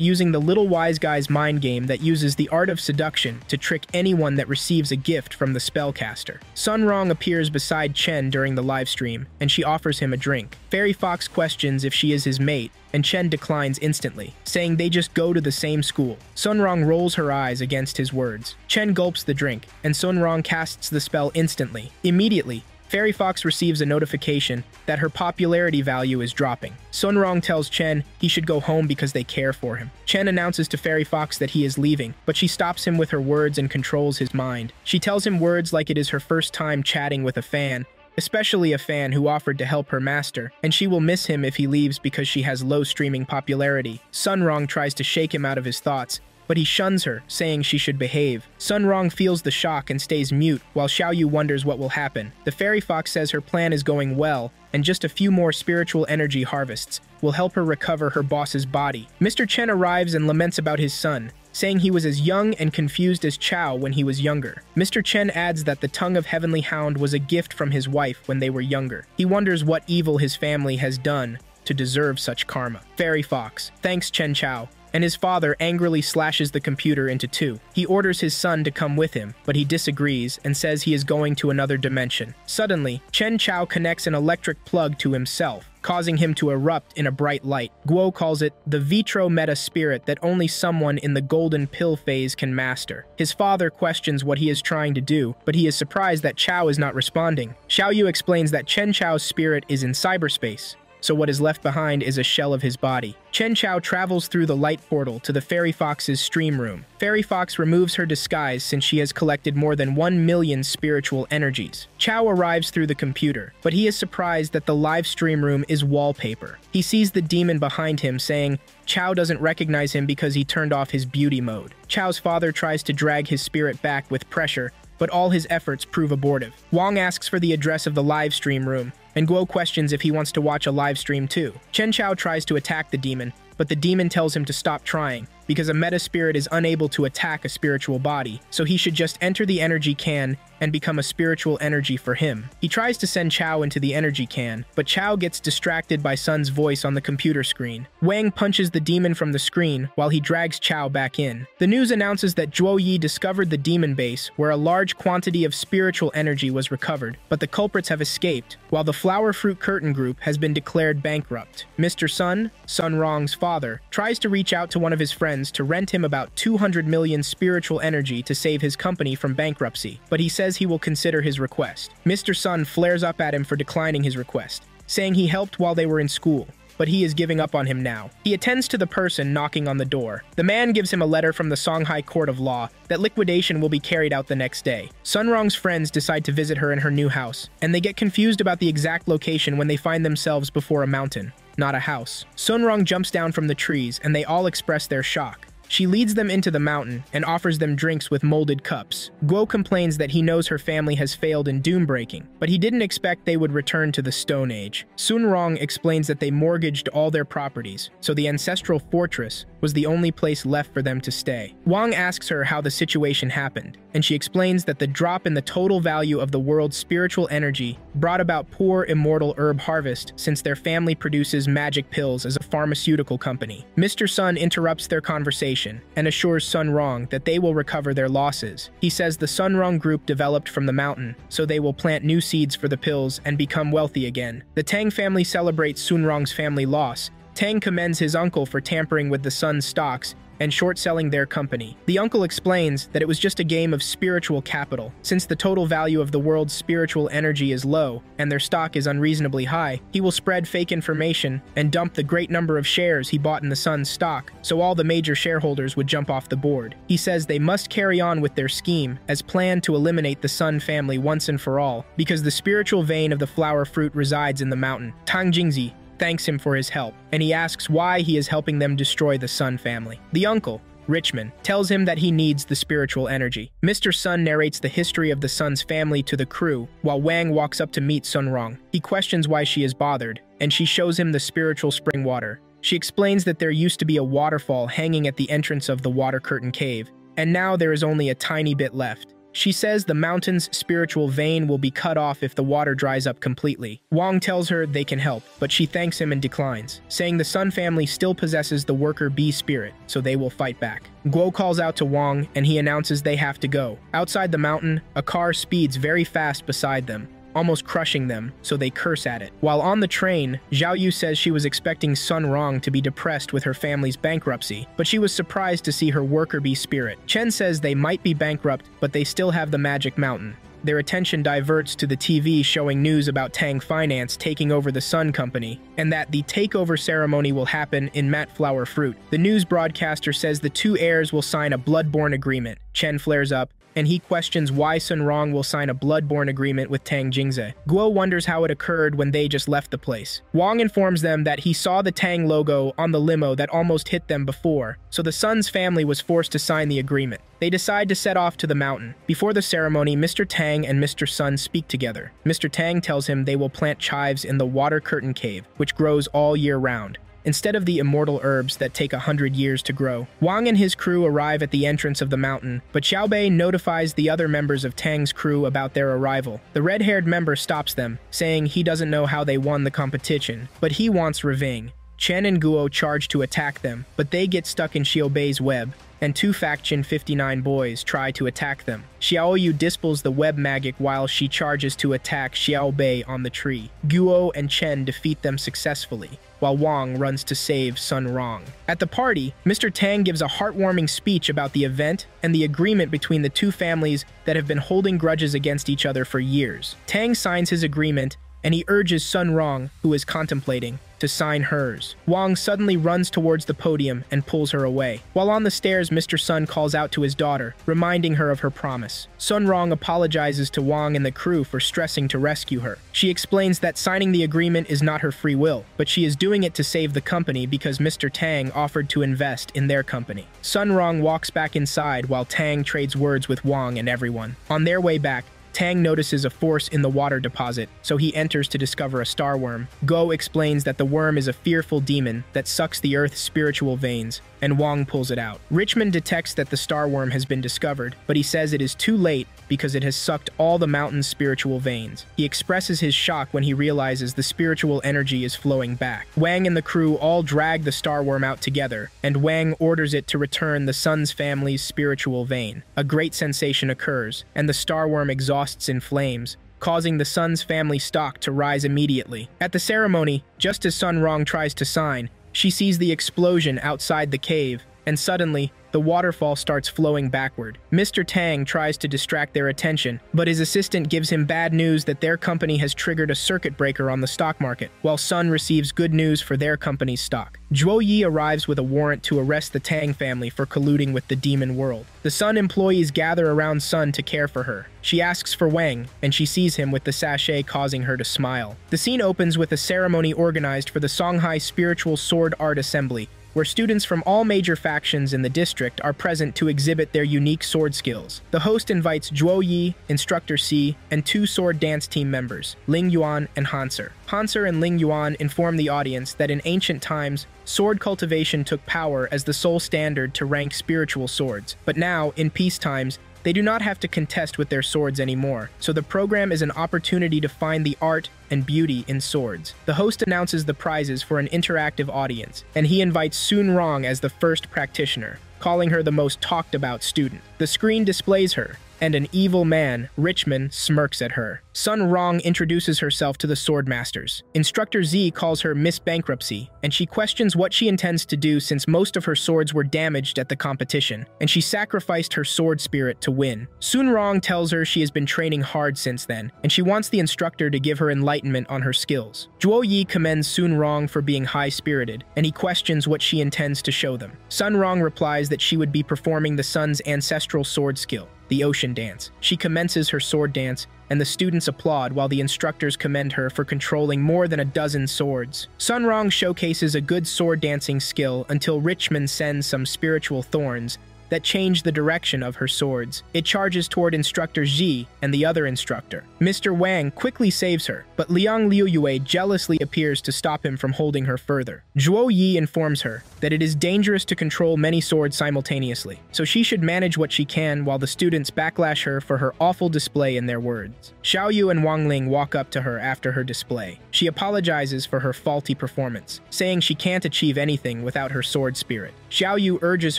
using the Little Wise Guy's mind game that uses the art of seduction to trick anyone that receives a gift from the spellcaster. Sun Rong appears beside Chen during the livestream, and she offers him a drink. Fairy Fox questions if she is his mate, and Chen declines instantly, saying they just go to the same school. Sun Rong rolls her eyes against his words. Chen gulps the drink, and Sun Rong casts the spell instantly. Immediately, Fairy Fox receives a notification that her popularity value is dropping. Sun Rong tells Chen he should go home because they care for him. Chen announces to Fairy Fox that he is leaving, but she stops him with her words and controls his mind. She tells him words like it is her first time chatting with a fan, especially a fan who offered to help her master, and she will miss him if he leaves because she has low streaming popularity. Sun Rong tries to shake him out of his thoughts, but he shuns her, saying she should behave. Sun Rong feels the shock and stays mute, while Xiaoyu wonders what will happen. The Fairy Fox says her plan is going well, and just a few more spiritual energy harvests will help her recover her boss's body. Mister Chen arrives and laments about his son, saying he was as young and confused as Chao when he was younger. Mister Chen adds that the tongue of Heavenly Hound was a gift from his wife when they were younger. He wonders what evil his family has done to deserve such karma. Fairy Fox thanks Chen Chao, and his father angrily slashes the computer into two. He orders his son to come with him, but he disagrees and says he is going to another dimension. Suddenly, Chen Chao connects an electric plug to himself, causing him to erupt in a bright light. Guo calls it the vitro meta spirit that only someone in the golden pill phase can master. His father questions what he is trying to do, but he is surprised that Chao is not responding. Xiaoyu explains that Chen Chao's spirit is in cyberspace, so what is left behind is a shell of his body. Chen Chao travels through the light portal to the Fairy Fox's stream room. Fairy Fox removes her disguise since she has collected more than one million spiritual energies. Chao arrives through the computer, but he is surprised that the live stream room is wallpaper. He sees the demon behind him, saying Chao doesn't recognize him because he turned off his beauty mode. Chao's father tries to drag his spirit back with pressure, but all his efforts prove abortive. Wang asks for the address of the live stream room, and Guo questions if he wants to watch a livestream too. Chen Chao tries to attack the demon, but the demon tells him to stop trying, because a meta spirit is unable to attack a spiritual body, so he should just enter the energy can and become a spiritual energy for him. He tries to send Chao into the energy can, but Chao gets distracted by Sun's voice on the computer screen. Wang punches the demon from the screen while he drags Chao back in. The news announces that Zhuo Yi discovered the demon base where a large quantity of spiritual energy was recovered, but the culprits have escaped, while the Flower Fruit Curtain Group has been declared bankrupt. Mister Sun, Sun Rong's father, tries to reach out to one of his friends to rent him about two hundred million spiritual energy to save his company from bankruptcy, but he says he will consider his request. Mister Sun flares up at him for declining his request, saying he helped while they were in school, but he is giving up on him now. He attends to the person knocking on the door. The man gives him a letter from the Songhai Court of Law that liquidation will be carried out the next day. Sun Rong's friends decide to visit her in her new house, and they get confused about the exact location when they find themselves before a mountain, not a house. Sun Rong jumps down from the trees, and they all express their shock. She leads them into the mountain and offers them drinks with molded cups. Guo complains that he knows her family has failed in doom breaking, but he didn't expect they would return to the Stone Age. Sun Rong explains that they mortgaged all their properties, so the ancestral fortress was the only place left for them to stay. Wang asks her how the situation happened, and she explains that the drop in the total value of the world's spiritual energy brought about poor immortal herb harvest since their family produces magic pills as a pharmaceutical company. Mister Sun interrupts their conversation and assures Sun Rong that they will recover their losses. He says the Sun Rong group developed from the mountain, so they will plant new seeds for the pills and become wealthy again. The Tang family celebrates Sun Rong's family loss. Tang commends his uncle for tampering with the Sun's stocks and short-selling their company. The uncle explains that it was just a game of spiritual capital. Since the total value of the world's spiritual energy is low, and their stock is unreasonably high, he will spread fake information and dump the great number of shares he bought in the Sun's stock, so all the major shareholders would jump off the board. He says they must carry on with their scheme as planned to eliminate the Sun family once and for all, because the spiritual vein of the flower fruit resides in the mountain. Tang Jingzi thanks him for his help, and he asks why he is helping them destroy the Sun family. The uncle, Richmond, tells him that he needs the spiritual energy. Mister Sun narrates the history of the Sun's family to the crew, while Wang walks up to meet Sun Rong. He questions why she is bothered, and she shows him the spiritual spring water. She explains that there used to be a waterfall hanging at the entrance of the Water Curtain Cave, and now there is only a tiny bit left. She says the mountain's spiritual vein will be cut off if the water dries up completely. Wang tells her they can help, but she thanks him and declines, saying the Sun family still possesses the worker bee spirit, so they will fight back. Guo calls out to Wang, and he announces they have to go. Outside the mountain, a car speeds very fast beside them, almost crushing them, so they curse at it. While on the train, Xiaoyu says she was expecting Sun Rong to be depressed with her family's bankruptcy, but she was surprised to see her worker bee spirit. Chen says they might be bankrupt, but they still have the magic mountain. Their attention diverts to the T V showing news about Tang Finance taking over the Sun Company, and that the takeover ceremony will happen in Matte Flower Fruit. The news broadcaster says the two heirs will sign a bloodborne agreement. Chen flares up, and he questions why Sun Rong will sign a bloodborne agreement with Tang Jingze. Guo wonders how it occurred when they just left the place. Wang informs them that he saw the Tang logo on the limo that almost hit them before, so the Sun's family was forced to sign the agreement. They decide to set off to the mountain. Before the ceremony, Mister Tang and Mister Sun speak together. Mister Tang tells him they will plant chives in the Water Curtain Cave, which grows all year round, instead of the immortal herbs that take a hundred years to grow. Wang and his crew arrive at the entrance of the mountain, but Xiaobei notifies the other members of Tang's crew about their arrival. The red-haired member stops them, saying he doesn't know how they won the competition, but he wants revenge. Chen and Guo charge to attack them, but they get stuck in Xiaobei's web, and two Faction fifty-nine boys try to attack them. Xiaoyu dispels the web magic while she charges to attack Xiaobei on the tree. Guo and Chen defeat them successfully, while Wang runs to save Sun Rong. At the party, Mister Tang gives a heartwarming speech about the event and the agreement between the two families that have been holding grudges against each other for years. Tang signs his agreement, and he urges Sun Rong, who is contemplating, to sign hers. Wang suddenly runs towards the podium and pulls her away. While on the stairs, Mister Sun calls out to his daughter, reminding her of her promise. Sun Rong apologizes to Wang and the crew for stressing to rescue her. She explains that signing the agreement is not her free will, but she is doing it to save the company because Mister Tang offered to invest in their company. Sun Rong walks back inside while Tang trades words with Wang and everyone. On their way back, Tang notices a force in the water deposit, so he enters to discover a star worm. Guo explains that the worm is a fearful demon that sucks the earth's spiritual veins, and Wang pulls it out. Richmond detects that the star worm has been discovered, but he says it is too late because it has sucked all the mountain's spiritual veins. He expresses his shock when he realizes the spiritual energy is flowing back. Wang and the crew all drag the star worm out together, and Wang orders it to return the Sun's family's spiritual vein. A great sensation occurs, and the star worm exhausts in flames, causing the Sun's family stock to rise immediately. At the ceremony, just as Sun Rong tries to sign, she sees the explosion outside the cave, and suddenly, the waterfall starts flowing backward. Mister Tang tries to distract their attention, but his assistant gives him bad news that their company has triggered a circuit breaker on the stock market, while Sun receives good news for their company's stock. Zhuo Yi arrives with a warrant to arrest the Tang family for colluding with the demon world. The Sun employees gather around Sun to care for her. She asks for Wang, and she sees him with the sachet, causing her to smile. The scene opens with a ceremony organized for the Songhai Spiritual Sword Art Assembly, where students from all major factions in the district are present to exhibit their unique sword skills. The host invites Zhuo Yi, Instructor Z, and two sword dance team members, Ling Yuan and Hanser. Hanser and Ling Yuan inform the audience that in ancient times, sword cultivation took power as the sole standard to rank spiritual swords, but now, in peacetimes, They do not have to contest with their swords anymore, so the program is an opportunity to find the art and beauty in swords. The host announces the prizes for an interactive audience, and he invites Sun Rong as the first practitioner, calling her the most talked-about student. The screen displays her, and an evil man, Richmond, smirks at her. Sun Rong introduces herself to the swordmasters. Instructor Z calls her Miss Bankruptcy, and she questions what she intends to do since most of her swords were damaged at the competition, and she sacrificed her sword spirit to win. Sun Rong tells her she has been training hard since then, and she wants the instructor to give her enlightenment on her skills. Zhuo Yi commends Sun Rong for being high-spirited, and he questions what she intends to show them. Sun Rong replies that she would be performing the sun's ancestral sword skill, the ocean dance. She commences her sword dance, and the students applaud while the instructors commend her for controlling more than a dozen swords. Sun Rong showcases a good sword dancing skill until Richmond sends some spiritual thorns that change the direction of her swords. It charges toward Instructor Ji and the other instructor. Mister Wang quickly saves her, but Zhang Liu Yue jealously appears to stop him from holding her further. Zhuo Yi informs her that it is dangerous to control many swords simultaneously, so she should manage what she can while the students backlash her for her awful display in their words. Xiaoyu and Wang Ling walk up to her after her display. She apologizes for her faulty performance, saying she can't achieve anything without her sword spirit. Xiaoyu urges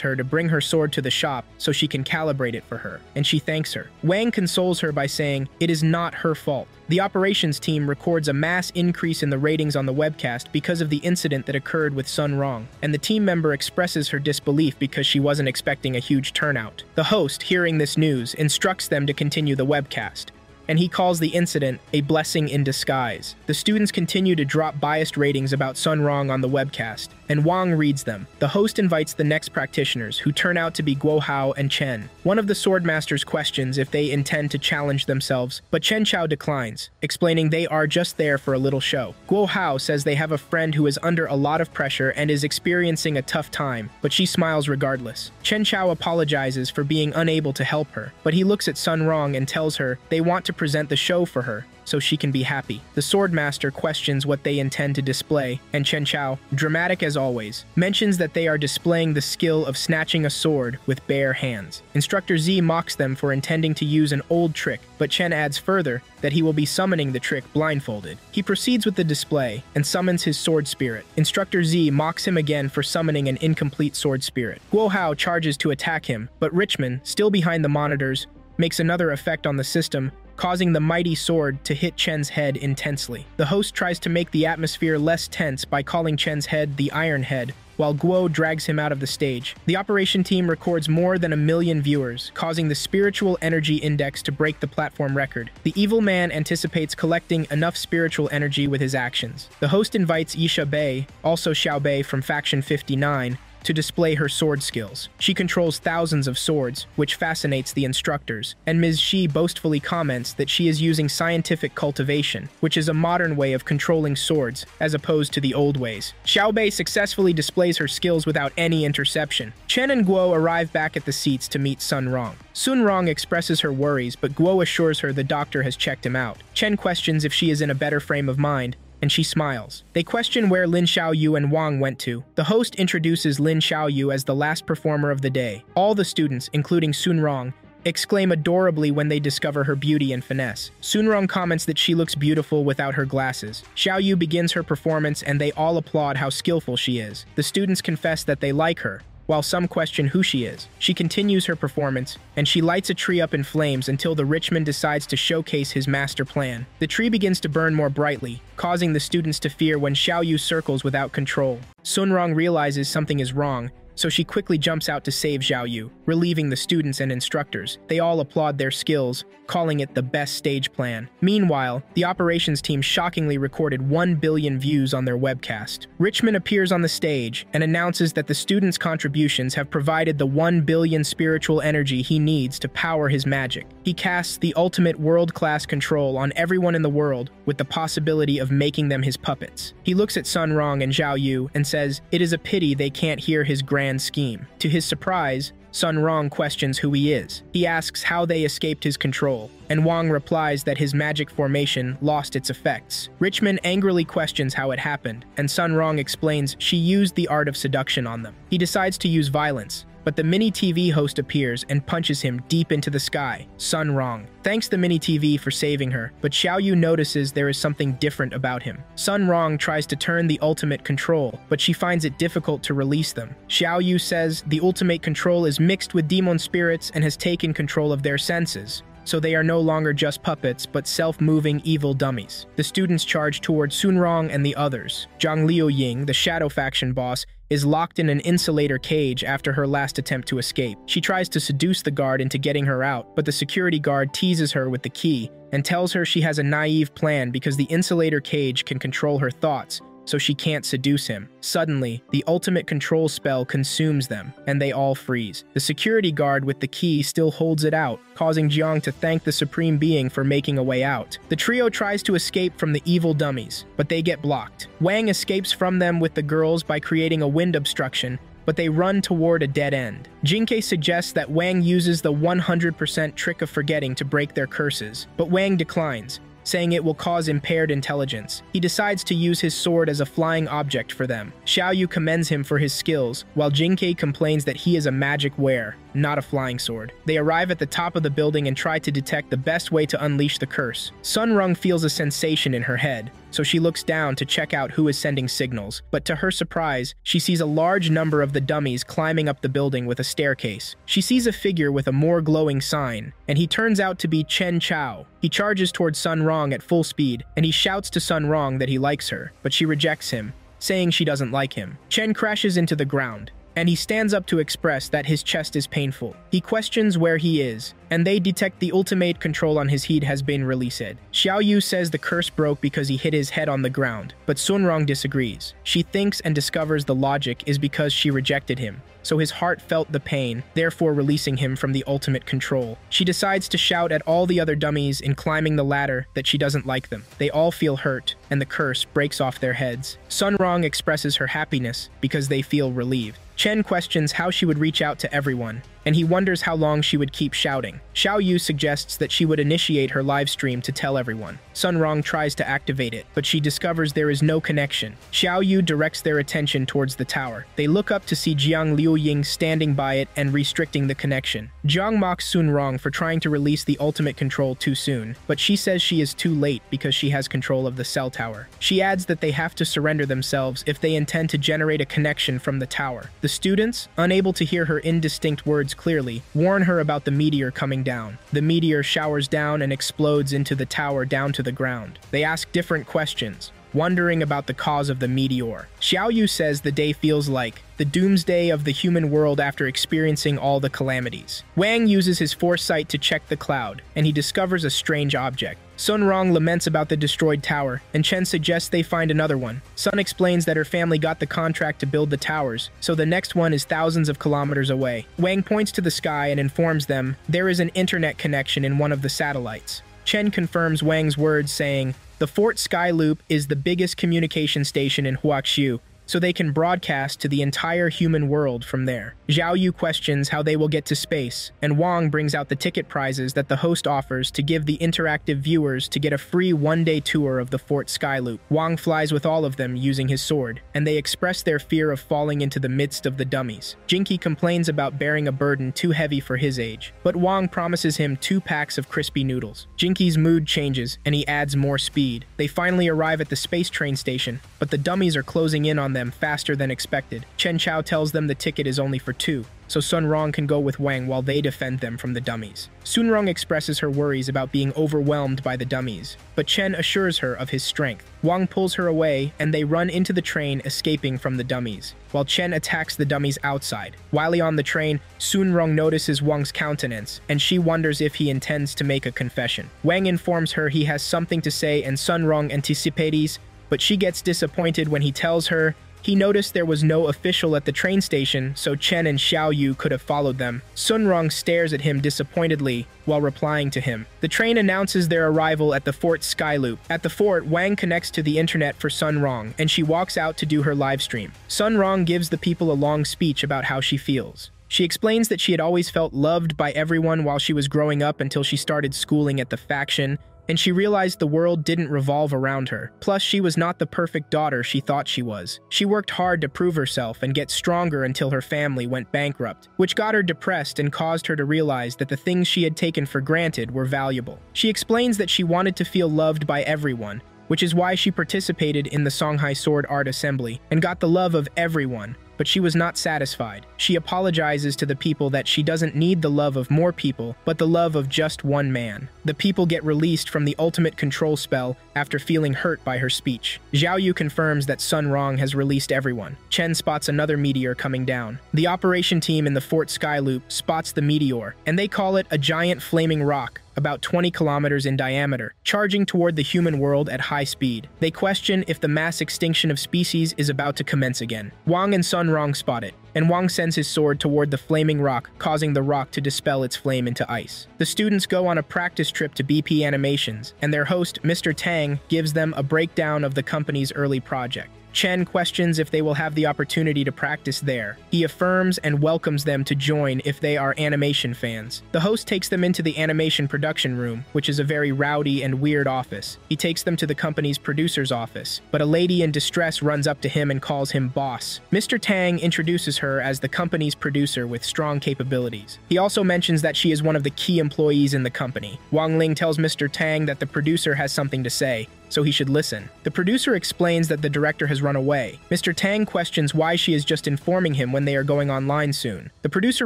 her to bring her sword to the shop so she can calibrate it for her, and she thanks her. Wang consoles her by saying it is not her fault. The operations team records a mass increase in the ratings on the webcast because of the incident that occurred with Sun Rong, and the team member expresses her disbelief because she wasn't expecting a huge turnout. The host, hearing this news, instructs them to continue the webcast, and he calls the incident a blessing in disguise. The students continue to drop biased ratings about Sun Rong on the webcast, and Wang reads them. The host invites the next practitioners, who turn out to be Guo Hao and Chen. One of the swordmasters questions if they intend to challenge themselves, but Chen Chao declines, explaining they are just there for a little show. Guo Hao says they have a friend who is under a lot of pressure and is experiencing a tough time, but she smiles regardless. Chen Chao apologizes for being unable to help her, but he looks at Sun Rong and tells her they want to present the show for her so she can be happy. The swordmaster questions what they intend to display, and Chen Chao, dramatic as always, mentions that they are displaying the skill of snatching a sword with bare hands. Instructor Z mocks them for intending to use an old trick, but Chen adds further that he will be summoning the trick blindfolded. He proceeds with the display and summons his sword spirit. Instructor Z mocks him again for summoning an incomplete sword spirit. Guo Hao charges to attack him, but Richmond, still behind the monitors, makes another effect on the system, causing the mighty sword to hit Chen's head intensely. The host tries to make the atmosphere less tense by calling Chen's head the Iron Head, while Guo drags him out of the stage. The operation team records more than a million viewers, causing the spiritual energy index to break the platform record. The evil man anticipates collecting enough spiritual energy with his actions. The host invites Xiaobei, also Xiaobei from Faction fifty-nine, to display her sword skills. She controls thousands of swords, which fascinates the instructors, and Miz Shi boastfully comments that she is using scientific cultivation, which is a modern way of controlling swords, as opposed to the old ways. Xiaobei successfully displays her skills without any interception. Chen and Guo arrive back at the seats to meet Sun Rong. Sun Rong expresses her worries, but Guo assures her the doctor has checked him out. Chen questions if she is in a better frame of mind, and she smiles. They question where Lin Xiaoyu and Wang went to. The host introduces Lin Xiaoyu as the last performer of the day. All the students, including Sun Rong, exclaim adorably when they discover her beauty and finesse. Sun Rong comments that she looks beautiful without her glasses. Xiaoyu begins her performance, and they all applaud how skillful she is. The students confess that they like her, while some question who she is. She continues her performance, and she lights a tree up in flames until the Richmond decides to showcase his master plan. The tree begins to burn more brightly, causing the students to fear when Xiaoyu circles without control. Sun Rong realizes something is wrong, so she quickly jumps out to save Xiaoyu, relieving the students and instructors. They all applaud their skills, calling it the best stage plan. Meanwhile, the operations team shockingly recorded one billion views on their webcast. Richmond appears on the stage and announces that the students' contributions have provided the one billion spiritual energy he needs to power his magic. He casts the ultimate world-class control on everyone in the world, with the possibility of making them his puppets. He looks at Sun Rong and Xiaoyu and says it is a pity they can't hear his grand scheme. To his surprise, Sun Rong questions who he is. He asks how they escaped his control, and Wang replies that his magic formation lost its effects. Richmond angrily questions how it happened, and Sun Rong explains she used the art of seduction on them. He decides to use violence, but the mini-T V host appears and punches him deep into the sky, Sun Rong. Thanks the mini-T V for saving her, but Xiaoyu notices there is something different about him. Sun Rong tries to turn the ultimate control, but she finds it difficult to release them. Xiaoyu says the ultimate control is mixed with demon spirits and has taken control of their senses, so they are no longer just puppets, but self-moving evil dummies. The students charge toward Sun Rong and the others. Zhang Liuying, the Shadow Faction boss, is locked in an insulator cage after her last attempt to escape. She tries to seduce the guard into getting her out, but the security guard teases her with the key and tells her she has a naive plan because the insulator cage can control her thoughts, so she can't seduce him. Suddenly, the ultimate control spell consumes them, and they all freeze. The security guard with the key still holds it out, causing Jiang to thank the Supreme Being for making a way out. The trio tries to escape from the evil dummies, but they get blocked. Wang escapes from them with the girls by creating a wind obstruction, but they run toward a dead end. Jin Ke suggests that Wang uses the one hundred percent trick of forgetting to break their curses, but Wang declines, saying it will cause impaired intelligence. He decides to use his sword as a flying object for them. Xiaoyu commends him for his skills, while Jin Ke complains that he is a magic wear, not a flying sword. They arrive at the top of the building and try to detect the best way to unleash the curse. Sun Rong feels a sensation in her head, so she looks down to check out who is sending signals, but to her surprise, she sees a large number of the dummies climbing up the building with a staircase. She sees a figure with a more glowing sign, and he turns out to be Chen Chao. He charges towards Sun Rong at full speed, and he shouts to Sun Rong that he likes her, but she rejects him, saying she doesn't like him. Chen crashes into the ground, and he stands up to express that his chest is painful. He questions where he is, and they detect the ultimate control on his head has been released. Xiaoyu says the curse broke because he hit his head on the ground, but Sun Rong disagrees. She thinks and discovers the logic is because she rejected him, so his heart felt the pain, therefore releasing him from the ultimate control. She decides to shout at all the other dummies in climbing the ladder that she doesn't like them. They all feel hurt, and the curse breaks off their heads. Sun Rong expresses her happiness because they feel relieved. Chen questions how she would reach out to everyone, and he wonders how long she would keep shouting. Xiaoyu suggests that she would initiate her live stream to tell everyone. Sun Rong tries to activate it, but she discovers there is no connection. Xiaoyu directs their attention towards the tower. They look up to see Zhang Liuying standing by it and restricting the connection. Zhang mocks Sun Rong for trying to release the ultimate control too soon, but she says she is too late because she has control of the cell tower. She adds that they have to surrender themselves if they intend to generate a connection from the tower. The students, unable to hear her indistinct words clearly, warn her about the meteor coming down. The meteor showers down and explodes into the tower down to the ground. They ask different questions, wondering about the cause of the meteor. Xiaoyu says the day feels like the doomsday of the human world after experiencing all the calamities. Wang uses his foresight to check the cloud, and he discovers a strange object. Sun Rong laments about the destroyed tower, and Chen suggests they find another one. Sun explains that her family got the contract to build the towers, so the next one is thousands of kilometers away. Wang points to the sky and informs them there is an internet connection in one of the satellites. Chen confirms Wang's words, saying, "The Fort Skyloop is the biggest communication station in Huaqiu, so they can broadcast to the entire human world from there." Xiaoyu questions how they will get to space, and Wang brings out the ticket prizes that the host offers to give the interactive viewers to get a free one-day tour of the Fort Skyloop. Wang flies with all of them using his sword, and they express their fear of falling into the midst of the dummies. Jin Ke complains about bearing a burden too heavy for his age, but Wang promises him two packs of crispy noodles. Jin Ke's mood changes, and he adds more speed. They finally arrive at the space train station, but the dummies are closing in on them faster than expected. Chen Chao tells them the ticket is only for two, so Sun Rong can go with Wang while they defend them from the dummies. Sun Rong expresses her worries about being overwhelmed by the dummies, but Chen assures her of his strength. Wang pulls her away, and they run into the train, escaping from the dummies, while Chen attacks the dummies outside. While on the train, Sun Rong notices Wang's countenance, and she wonders if he intends to make a confession. Wang informs her he has something to say, and Sun Rong anticipates, but she gets disappointed when he tells her he noticed there was no official at the train station, so Chen and Xiaoyu could have followed them. Sun Rong stares at him disappointedly while replying to him. The train announces their arrival at the Fort Skyloop. At the fort, Wang connects to the internet for Sun Rong, and she walks out to do her live stream. Sun Rong gives the people a long speech about how she feels. She explains that she had always felt loved by everyone while she was growing up until she started schooling at the faction, and she realized the world didn't revolve around her. Plus, she was not the perfect daughter she thought she was. She worked hard to prove herself and get stronger until her family went bankrupt, which got her depressed and caused her to realize that the things she had taken for granted were valuable. She explains that she wanted to feel loved by everyone, which is why she participated in the Songhai Sword Art Assembly and got the love of everyone, but she was not satisfied. She apologizes to the people that she doesn't need the love of more people, but the love of just one man. The people get released from the ultimate control spell after feeling hurt by her speech. Xiaoyu confirms that Sun Rong has released everyone. Chen spots another meteor coming down. The operation team in the Fort Skyloop spots the meteor, and they call it a giant flaming rock, about twenty kilometers in diameter, charging toward the human world at high speed. They question if the mass extinction of species is about to commence again. Wang and Sun Rong spot it, and Wang sends his sword toward the flaming rock, causing the rock to dispel its flame into ice. The students go on a practice trip to B P Animations, and their host, Mister Tang, gives them a breakdown of the company's early project. Chen questions if they will have the opportunity to practice there. He affirms and welcomes them to join if they are animation fans. The host takes them into the animation production room, which is a very rowdy and weird office. He takes them to the company's producer's office, but a lady in distress runs up to him and calls him boss. Mister Tang introduces her as the company's producer with strong capabilities. He also mentions that she is one of the key employees in the company. Wang Ling tells Mister Tang that the producer has something to say, so he should listen. The producer explains that the director has run away. Mister Tang questions why she is just informing him when they are going online soon. The producer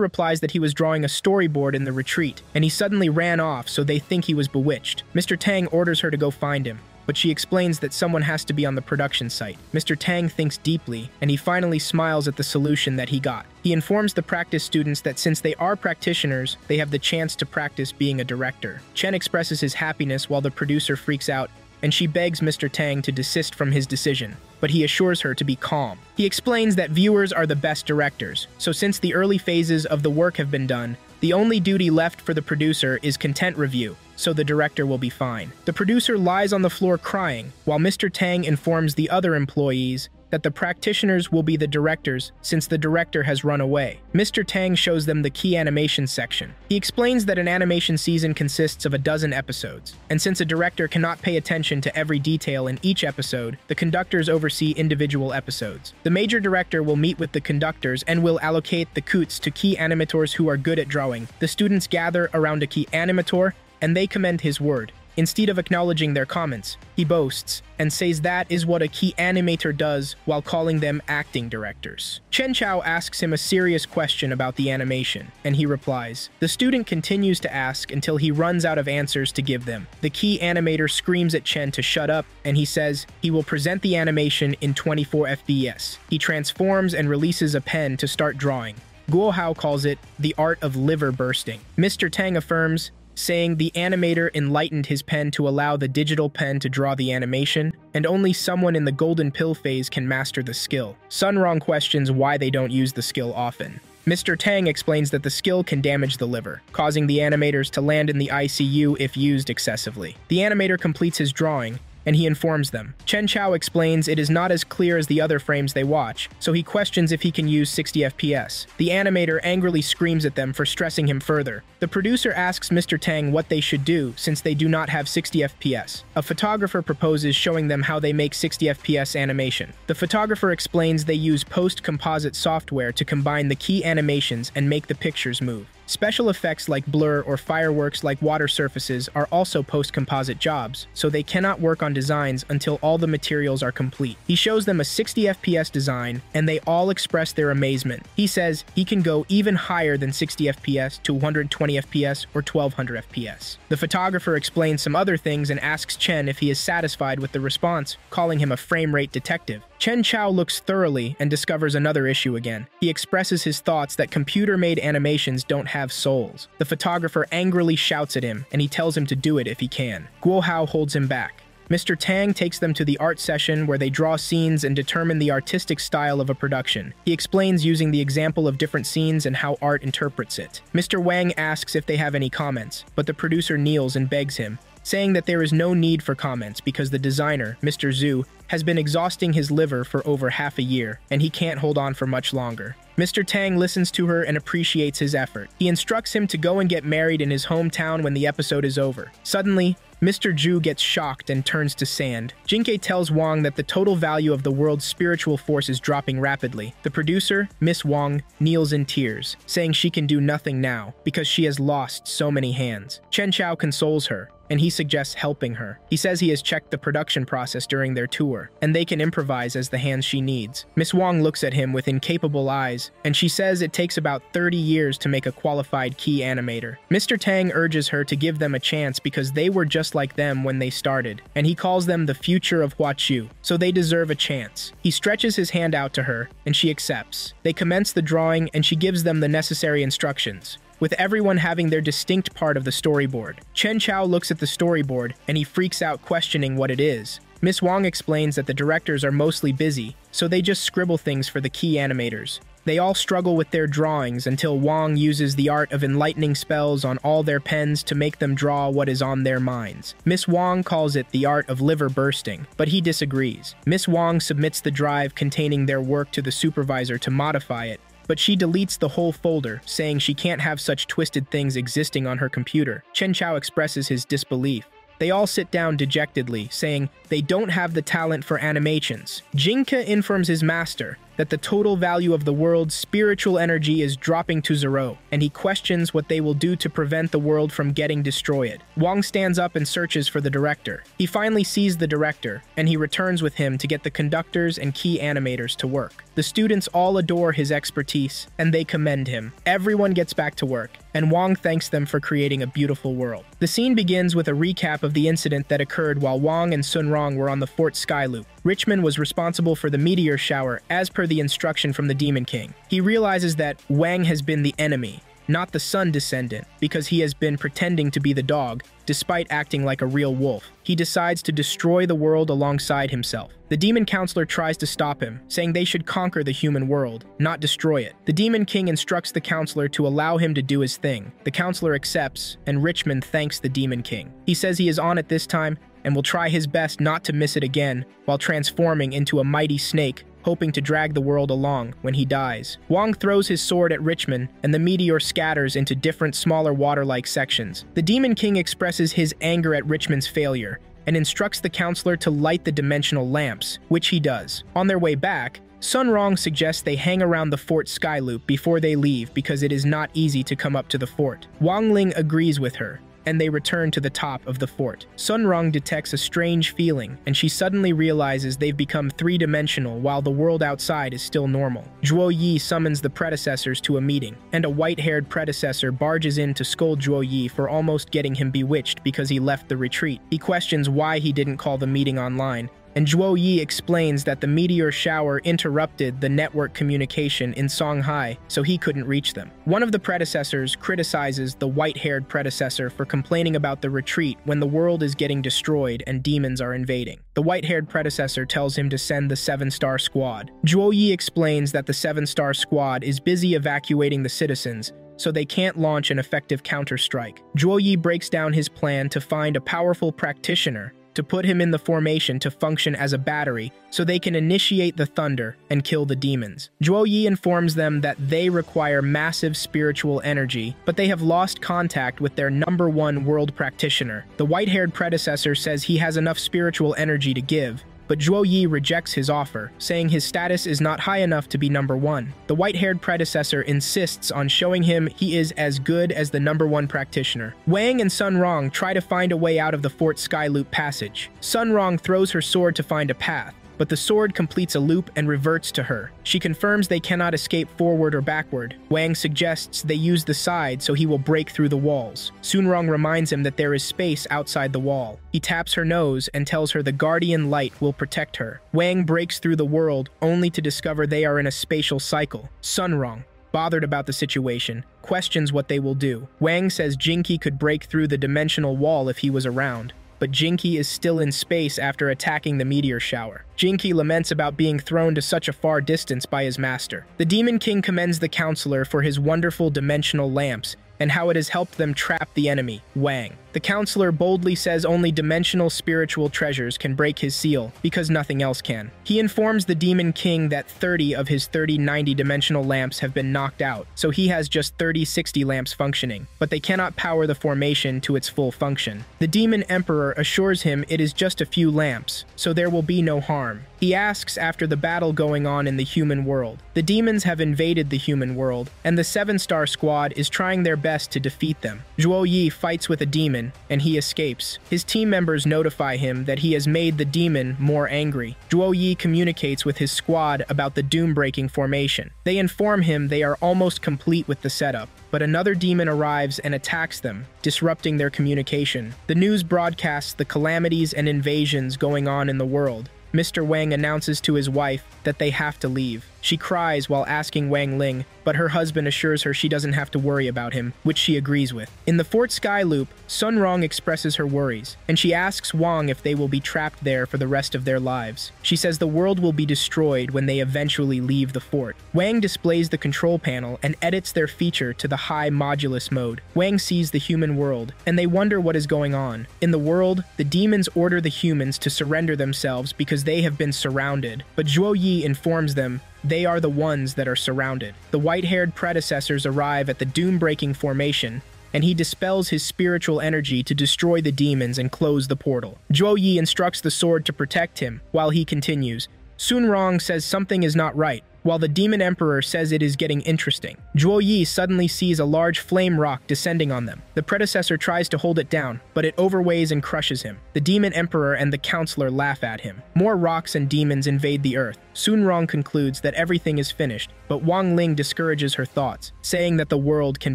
replies that he was drawing a storyboard in the retreat, and he suddenly ran off, so they think he was bewitched. Mister Tang orders her to go find him, but she explains that someone has to be on the production site. Mister Tang thinks deeply, and he finally smiles at the solution that he got. He informs the practice students that since they are practitioners, they have the chance to practice being a director. Chen expresses his happiness while the producer freaks out, and she begs Mister Tang to desist from his decision, but he assures her to be calm. He explains that viewers are the best directors, so since the early phases of the work have been done, the only duty left for the producer is content review, so the director will be fine. The producer lies on the floor crying, while Mister Tang informs the other employees that the practitioners will be the directors since the director has run away. Mister Tang shows them the key animation section. He explains that an animation season consists of a dozen episodes, and since a director cannot pay attention to every detail in each episode, the conductors oversee individual episodes. The major director will meet with the conductors and will allocate the cuts to key animators who are good at drawing. The students gather around a key animator, and they commend his word. Instead of acknowledging their comments, he boasts and says that is what a key animator does while calling them acting directors. Chen Chao asks him a serious question about the animation, and he replies. The student continues to ask until he runs out of answers to give them. The key animator screams at Chen to shut up, and he says he will present the animation in twenty-four F P S. He transforms and releases a pen to start drawing. Guo Hao calls it the art of liver bursting. Mister Tang affirms, saying the animator enlightened his pen to allow the digital pen to draw the animation, and only someone in the golden pill phase can master the skill. Sun Rong questions why they don't use the skill often. Mister Tang explains that the skill can damage the liver, causing the animators to land in the I C U if used excessively. The animator completes his drawing, and he informs them. Chen Chao explains it is not as clear as the other frames they watch, so he questions if he can use sixty F P S. The animator angrily screams at them for stressing him further. The producer asks Mister Tang what they should do since they do not have sixty F P S. A photographer proposes showing them how they make sixty F P S animation. The photographer explains they use post-composite software to combine the key animations and make the pictures move. Special effects like blur or fireworks like water surfaces are also post-composite jobs, so they cannot work on designs until all the materials are complete. He shows them a sixty F P S design, and they all express their amazement. He says he can go even higher than sixty F P S to one hundred twenty F P S or twelve hundred F P S. The photographer explains some other things and asks Chen if he is satisfied with the response, calling him a frame rate detective. Chen Chao looks thoroughly and discovers another issue again. He expresses his thoughts that computer-made animations don't have souls. The photographer angrily shouts at him, and he tells him to do it if he can. Guo Hao holds him back. Mister Tang takes them to the art session where they draw scenes and determine the artistic style of a production. He explains using the example of different scenes and how art interprets it. Mister Wang asks if they have any comments, but the producer kneels and begs him, saying that there is no need for comments because the designer, Mister Zhu, has been exhausting his liver for over half a year, and he can't hold on for much longer. Mister Tang listens to her and appreciates his effort. He instructs him to go and get married in his hometown when the episode is over. Suddenly, Mister Zhu gets shocked and turns to sand. Jin Ke tells Wang that the total value of the world's spiritual force is dropping rapidly. The producer, Miss Wang, kneels in tears, saying she can do nothing now because she has lost so many hands. Chen Chao consoles her, and he suggests helping her. He says he has checked the production process during their tour, and they can improvise as the hands she needs. Miss Wang looks at him with incapable eyes, and she says it takes about thirty years to make a qualified key animator. Mister Tang urges her to give them a chance because they were just like them when they started, and he calls them the future of Huachu, so they deserve a chance. He stretches his hand out to her, and she accepts. They commence the drawing, and she gives them the necessary instructions, with everyone having their distinct part of the storyboard. Chen Chao looks at the storyboard, and he freaks out, questioning what it is. Miss Wang explains that the directors are mostly busy, so they just scribble things for the key animators. They all struggle with their drawings until Wang uses the art of enlightening spells on all their pens to make them draw what is on their minds. Miss Wang calls it the art of liver bursting, but he disagrees. Miss Wang submits the drive containing their work to the supervisor to modify it, but she deletes the whole folder, saying she can't have such twisted things existing on her computer. Chen Chao expresses his disbelief. They all sit down dejectedly, saying they don't have the talent for animations. Jin Ke informs his master that the total value of the world's spiritual energy is dropping to zero, and he questions what they will do to prevent the world from getting destroyed. Wang stands up and searches for the director. He finally sees the director, and he returns with him to get the conductors and key animators to work. The students all adore his expertise, and they commend him. Everyone gets back to work, and Wang thanks them for creating a beautiful world. The scene begins with a recap of the incident that occurred while Wang and Sun Rong were on the Fort Skyloop. Richmond was responsible for the meteor shower, as per the instruction from the Demon King. He realizes that Wang has been the enemy, not the Sun Descendant, because he has been pretending to be the dog, despite acting like a real wolf. He decides to destroy the world alongside himself. The Demon Counselor tries to stop him, saying they should conquer the human world, not destroy it. The Demon King instructs the Counselor to allow him to do his thing. The Counselor accepts, and Richmond thanks the Demon King. He says he is on it this time, and will try his best not to miss it again, while transforming into a mighty snake, hoping to drag the world along when he dies. Wang throws his sword at Richmond, and the meteor scatters into different smaller water-like sections. The Demon King expresses his anger at Richmond's failure, and instructs the Counselor to light the dimensional lamps, which he does. On their way back, Sun Rong suggests they hang around the Fort Skyloop before they leave because it is not easy to come up to the fort. Wang Ling agrees with her, and they return to the top of the fort. Sun Rong detects a strange feeling, and she suddenly realizes they've become three-dimensional while the world outside is still normal. Zhuo Yi summons the predecessors to a meeting, and a white-haired predecessor barges in to scold Zhuo Yi for almost getting him bewitched because he left the retreat. He questions why he didn't call the meeting online, and Zhuo Yi explains that the meteor shower interrupted the network communication in Songhai, so he couldn't reach them. One of the predecessors criticizes the white-haired predecessor for complaining about the retreat when the world is getting destroyed and demons are invading. The white-haired predecessor tells him to send the seven-star squad. Zhuo Yi explains that the seven-star squad is busy evacuating the citizens, so they can't launch an effective counter-strike. Zhuo Yi breaks down his plan to find a powerful practitioner to put him in the formation to function as a battery, so they can initiate the thunder and kill the demons. Zhuo Yi informs them that they require massive spiritual energy, but they have lost contact with their number one world practitioner. The white-haired predecessor says he has enough spiritual energy to give, but Zhuo Yi rejects his offer, saying his status is not high enough to be number one. The white-haired predecessor insists on showing him he is as good as the number one practitioner. Wang and Sun Rong try to find a way out of the Fort Skyloop passage. Sun Rong throws her sword to find a path, but the sword completes a loop and reverts to her. She confirms they cannot escape forward or backward. Wang suggests they use the side so he will break through the walls. Sun Rong reminds him that there is space outside the wall. He taps her nose and tells her the guardian light will protect her. Wang breaks through the world only to discover they are in a spatial cycle. Sun Rong, bothered about the situation, questions what they will do. Wang says Jin Ke could break through the dimensional wall if he was around, but Jin Ke is still in space after attacking the meteor shower. Jin Ke laments about being thrown to such a far distance by his master. The Demon King commends the Counselor for his wonderful dimensional lamps and how it has helped them trap the enemy, Wang. The counselor boldly says only dimensional spiritual treasures can break his seal, because nothing else can. He informs the Demon King that thirty of his thirty ninety dimensional lamps have been knocked out, so he has just thirty sixty lamps functioning, but they cannot power the formation to its full function. The Demon Emperor assures him it is just a few lamps, so there will be no harm. He asks after the battle going on in the human world. The demons have invaded the human world, and the seven star squad is trying their best to defeat them. Zhuo Yi fights with a demon, and he escapes. His team members notify him that he has made the demon more angry. Zhuo Yi communicates with his squad about the doom-breaking formation. They inform him they are almost complete with the setup, but another demon arrives and attacks them, disrupting their communication. The news broadcasts the calamities and invasions going on in the world. Mister Wang announces to his wife that they have to leave. She cries while asking Wang Ling, but her husband assures her she doesn't have to worry about him, which she agrees with. In the Fort Skyloop, Sun Rong expresses her worries, and she asks Wang if they will be trapped there for the rest of their lives. She says the world will be destroyed when they eventually leave the fort. Wang displays the control panel and edits their feature to the high modulus mode. Wang sees the human world, and they wonder what is going on. In the world, the demons order the humans to surrender themselves because they have been surrounded, but Zhuo Yi informs them they are the ones that are surrounded. The white-haired predecessors arrive at the doom-breaking formation, and he dispels his spiritual energy to destroy the demons and close the portal. Zhuo Yi instructs the sword to protect him, while he continues. Sun Rong says something is not right, while the Demon Emperor says it is getting interesting. Zhuo Yi suddenly sees a large flame rock descending on them. The predecessor tries to hold it down, but it overweighs and crushes him. The Demon Emperor and the counselor laugh at him. More rocks and demons invade the earth. Sun Rong concludes that everything is finished, but Wang Ling discourages her thoughts, saying that the world can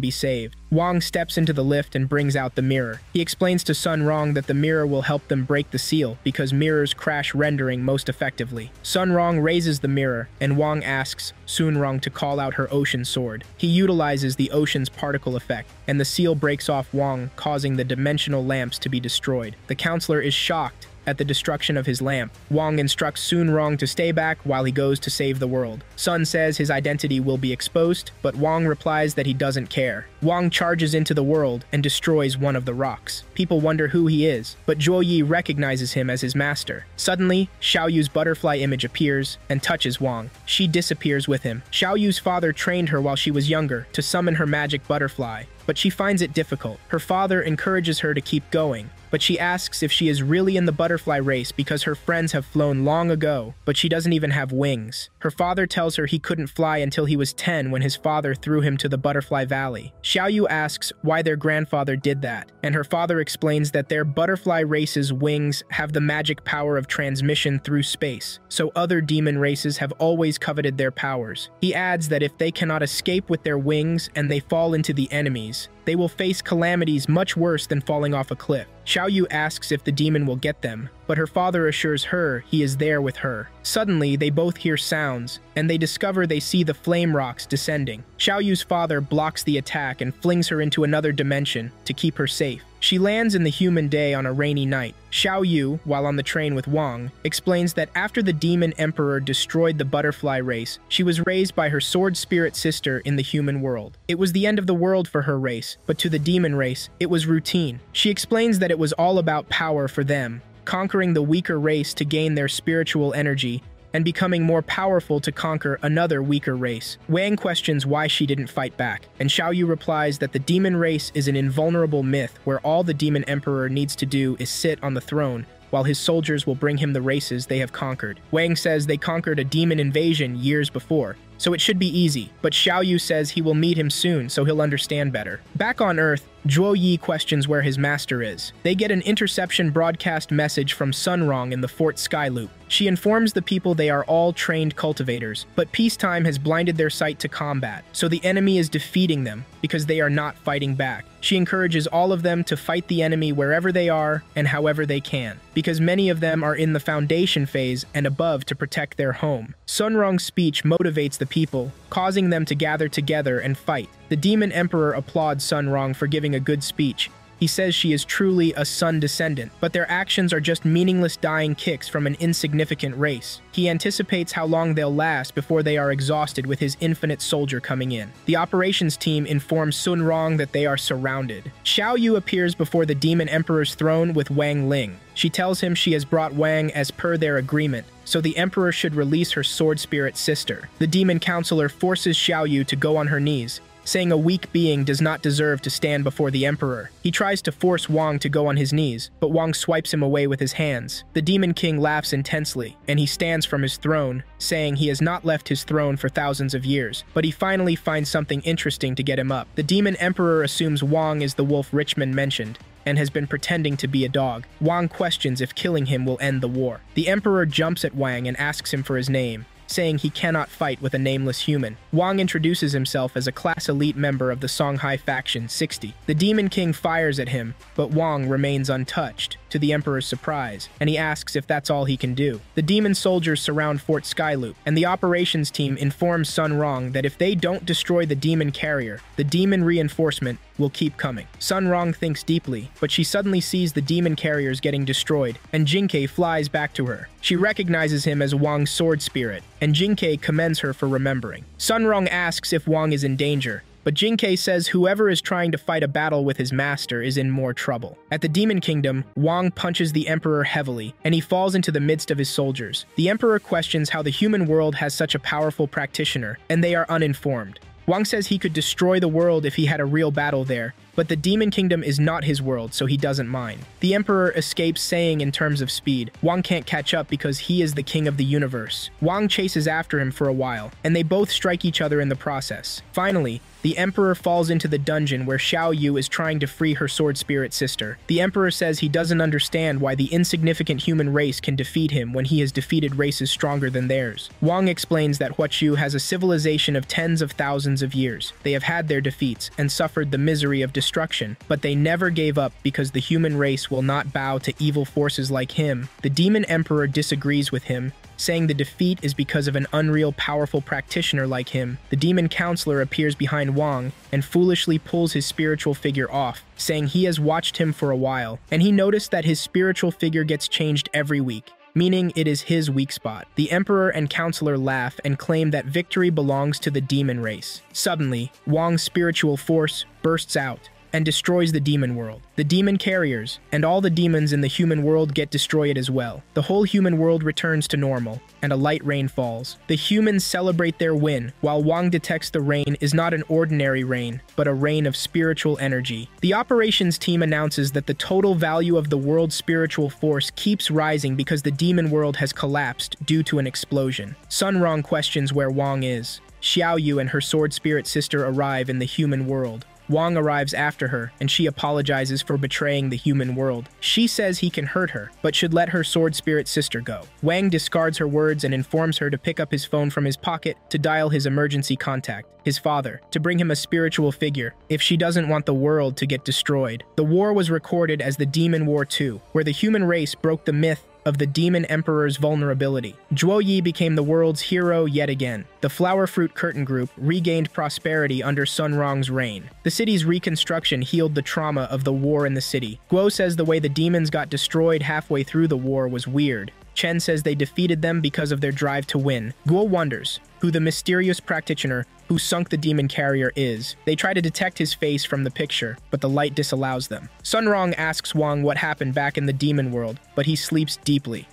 be saved. Wang steps into the lift and brings out the mirror. He explains to Sun Rong that the mirror will help them break the seal because mirrors crash rendering most effectively. Sun Rong raises the mirror, and Wang asks Sun Rong to call out her ocean sword. He utilizes the ocean's particle effect, and the seal breaks off Wang, causing the dimensional lamps to be destroyed. The counselor is shocked at the destruction of his lamp. Wang instructs Sun Rong to stay back while he goes to save the world. Sun says his identity will be exposed, but Wang replies that he doesn't care. Wang charges into the world and destroys one of the rocks. People wonder who he is, but Zhuo Yi recognizes him as his master. Suddenly, Xiaoyu's butterfly image appears and touches Wang. She disappears with him. Xiaoyu's father trained her while she was younger to summon her magic butterfly, but she finds it difficult. Her father encourages her to keep going, but she asks if she is really in the butterfly race because her friends have flown long ago, but she doesn't even have wings. Her father tells her he couldn't fly until he was ten when his father threw him to the Butterfly Valley. Xiaoyu asks why their grandfather did that, and her father explains that their butterfly race's wings have the magic power of transmission through space, so other demon races have always coveted their powers. He adds that if they cannot escape with their wings and they fall into the enemies, they will face calamities much worse than falling off a cliff. Xiaoyu asks if the demon will get them, but her father assures her he is there with her. Suddenly, they both hear sounds, and they discover they see the flame rocks descending. Xiaoyu's father blocks the attack and flings her into another dimension to keep her safe. She lands in the human day on a rainy night. Xiaoyu, while on the train with Wang, explains that after the Demon Emperor destroyed the butterfly race, she was raised by her sword spirit sister in the human world. It was the end of the world for her race, but to the demon race, it was routine. She explains that it was all about power for them, conquering the weaker race to gain their spiritual energy and becoming more powerful to conquer another weaker race. Wang questions why she didn't fight back, and Xiaoyu replies that the demon race is an invulnerable myth where all the Demon Emperor needs to do is sit on the throne, while his soldiers will bring him the races they have conquered. Wang says they conquered a demon invasion years before, so it should be easy, but Xiaoyu says he will meet him soon so he'll understand better. Back on Earth, Zhuo Yi questions where his master is. They get an interception broadcast message from Sun Rong in the Fort Skyloop. She informs the people they are all trained cultivators, but peacetime has blinded their sight to combat, so the enemy is defeating them because they are not fighting back. She encourages all of them to fight the enemy wherever they are and however they can, because many of them are in the foundation phase and above to protect their home. Sun Rong's speech motivates the people, causing them to gather together and fight. The Demon Emperor applauds Sun Rong for giving a good speech, He says she is truly a Sun descendant, but their actions are just meaningless dying kicks from an insignificant race. He anticipates how long they'll last before they are exhausted with his infinite soldier coming in. The operations team informs Sun Rong that they are surrounded. Xiaoyu appears before the Demon Emperor's throne with Wang Ling. She tells him she has brought Wang as per their agreement, so the Emperor should release her sword spirit sister. The Demon Counselor forces Xiaoyu to go on her knees, saying a weak being does not deserve to stand before the Emperor. He tries to force Wang to go on his knees, but Wang swipes him away with his hands. The Demon King laughs intensely, and he stands from his throne, saying he has not left his throne for thousands of years, but he finally finds something interesting to get him up. The Demon Emperor assumes Wang is the wolf Richmond mentioned, and has been pretending to be a dog. Wang questions if killing him will end the war. The Emperor jumps at Wang and asks him for his name, saying he cannot fight with a nameless human. Wang introduces himself as a class elite member of the Songhai Faction sixty. The Demon King fires at him, but Wang remains untouched, to the Emperor's surprise, and he asks if that's all he can do. The demon soldiers surround Fort Skyloop, and the operations team informs Sun Rong that if they don't destroy the demon carrier, the demon reinforcement will keep coming. Sun Rong thinks deeply, but she suddenly sees the demon carriers getting destroyed, and Jin Ke flies back to her. She recognizes him as Wang's sword spirit, and Jin Ke commends her for remembering. Sun Rong asks if Wang is in danger, but Jin Ke says whoever is trying to fight a battle with his master is in more trouble. At the Demon Kingdom, Wang punches the Emperor heavily, and he falls into the midst of his soldiers. The Emperor questions how the human world has such a powerful practitioner, and they are uninformed. Wang says he could destroy the world if he had a real battle there, but the Demon Kingdom is not his world, so he doesn't mind. The Emperor escapes, saying in terms of speed, Wang can't catch up because he is the king of the universe. Wang chases after him for a while, and they both strike each other in the process. Finally, the Emperor falls into the dungeon where Xiaoyu is trying to free her sword spirit sister. The Emperor says he doesn't understand why the insignificant human race can defeat him when he has defeated races stronger than theirs. Wang explains that Huachu has a civilization of tens of thousands of years. They have had their defeats and suffered the misery of destruction, but they never gave up because the human race will not bow to evil forces like him. The Demon Emperor disagrees with him, saying the defeat is because of an unreal powerful practitioner like him. The Demon Counselor appears behind Wang and foolishly pulls his spiritual figure off, saying he has watched him for a while, and he noticed that his spiritual figure gets changed every week, meaning it is his weak spot. The Emperor and Counselor laugh and claim that victory belongs to the demon race. Suddenly, Wang's spiritual force bursts out and destroys the demon world. The demon carriers and all the demons in the human world get destroyed as well. The whole human world returns to normal, and a light rain falls. The humans celebrate their win, while Wang detects the rain is not an ordinary rain, but a rain of spiritual energy. The operations team announces that the total value of the world's spiritual force keeps rising because the demon world has collapsed due to an explosion. Sun Rong questions where Wang is. Xiaoyu and her sword spirit sister arrive in the human world. Wang arrives after her, and she apologizes for betraying the human world. She says he can hurt her, but should let her sword spirit sister go. Wang discards her words and informs her to pick up his phone from his pocket to dial his emergency contact, his father, to bring him a spiritual figure, if she doesn't want the world to get destroyed. The war was recorded as the Demon War two, where the human race broke the myth of the Demon Emperor's vulnerability. Zhuo Yi became the world's hero yet again. The Flower Fruit Curtain Group regained prosperity under Sun Rong's reign. The city's reconstruction healed the trauma of the war in the city. Guo says the way the demons got destroyed halfway through the war was weird. Chen says they defeated them because of their drive to win. Guo wonders who the mysterious practitioner who sunk the demon carrier is. They try to detect his face from the picture, but the light disallows them. Sun Rong asks Wang what happened back in the demon world, but he sleeps deeply.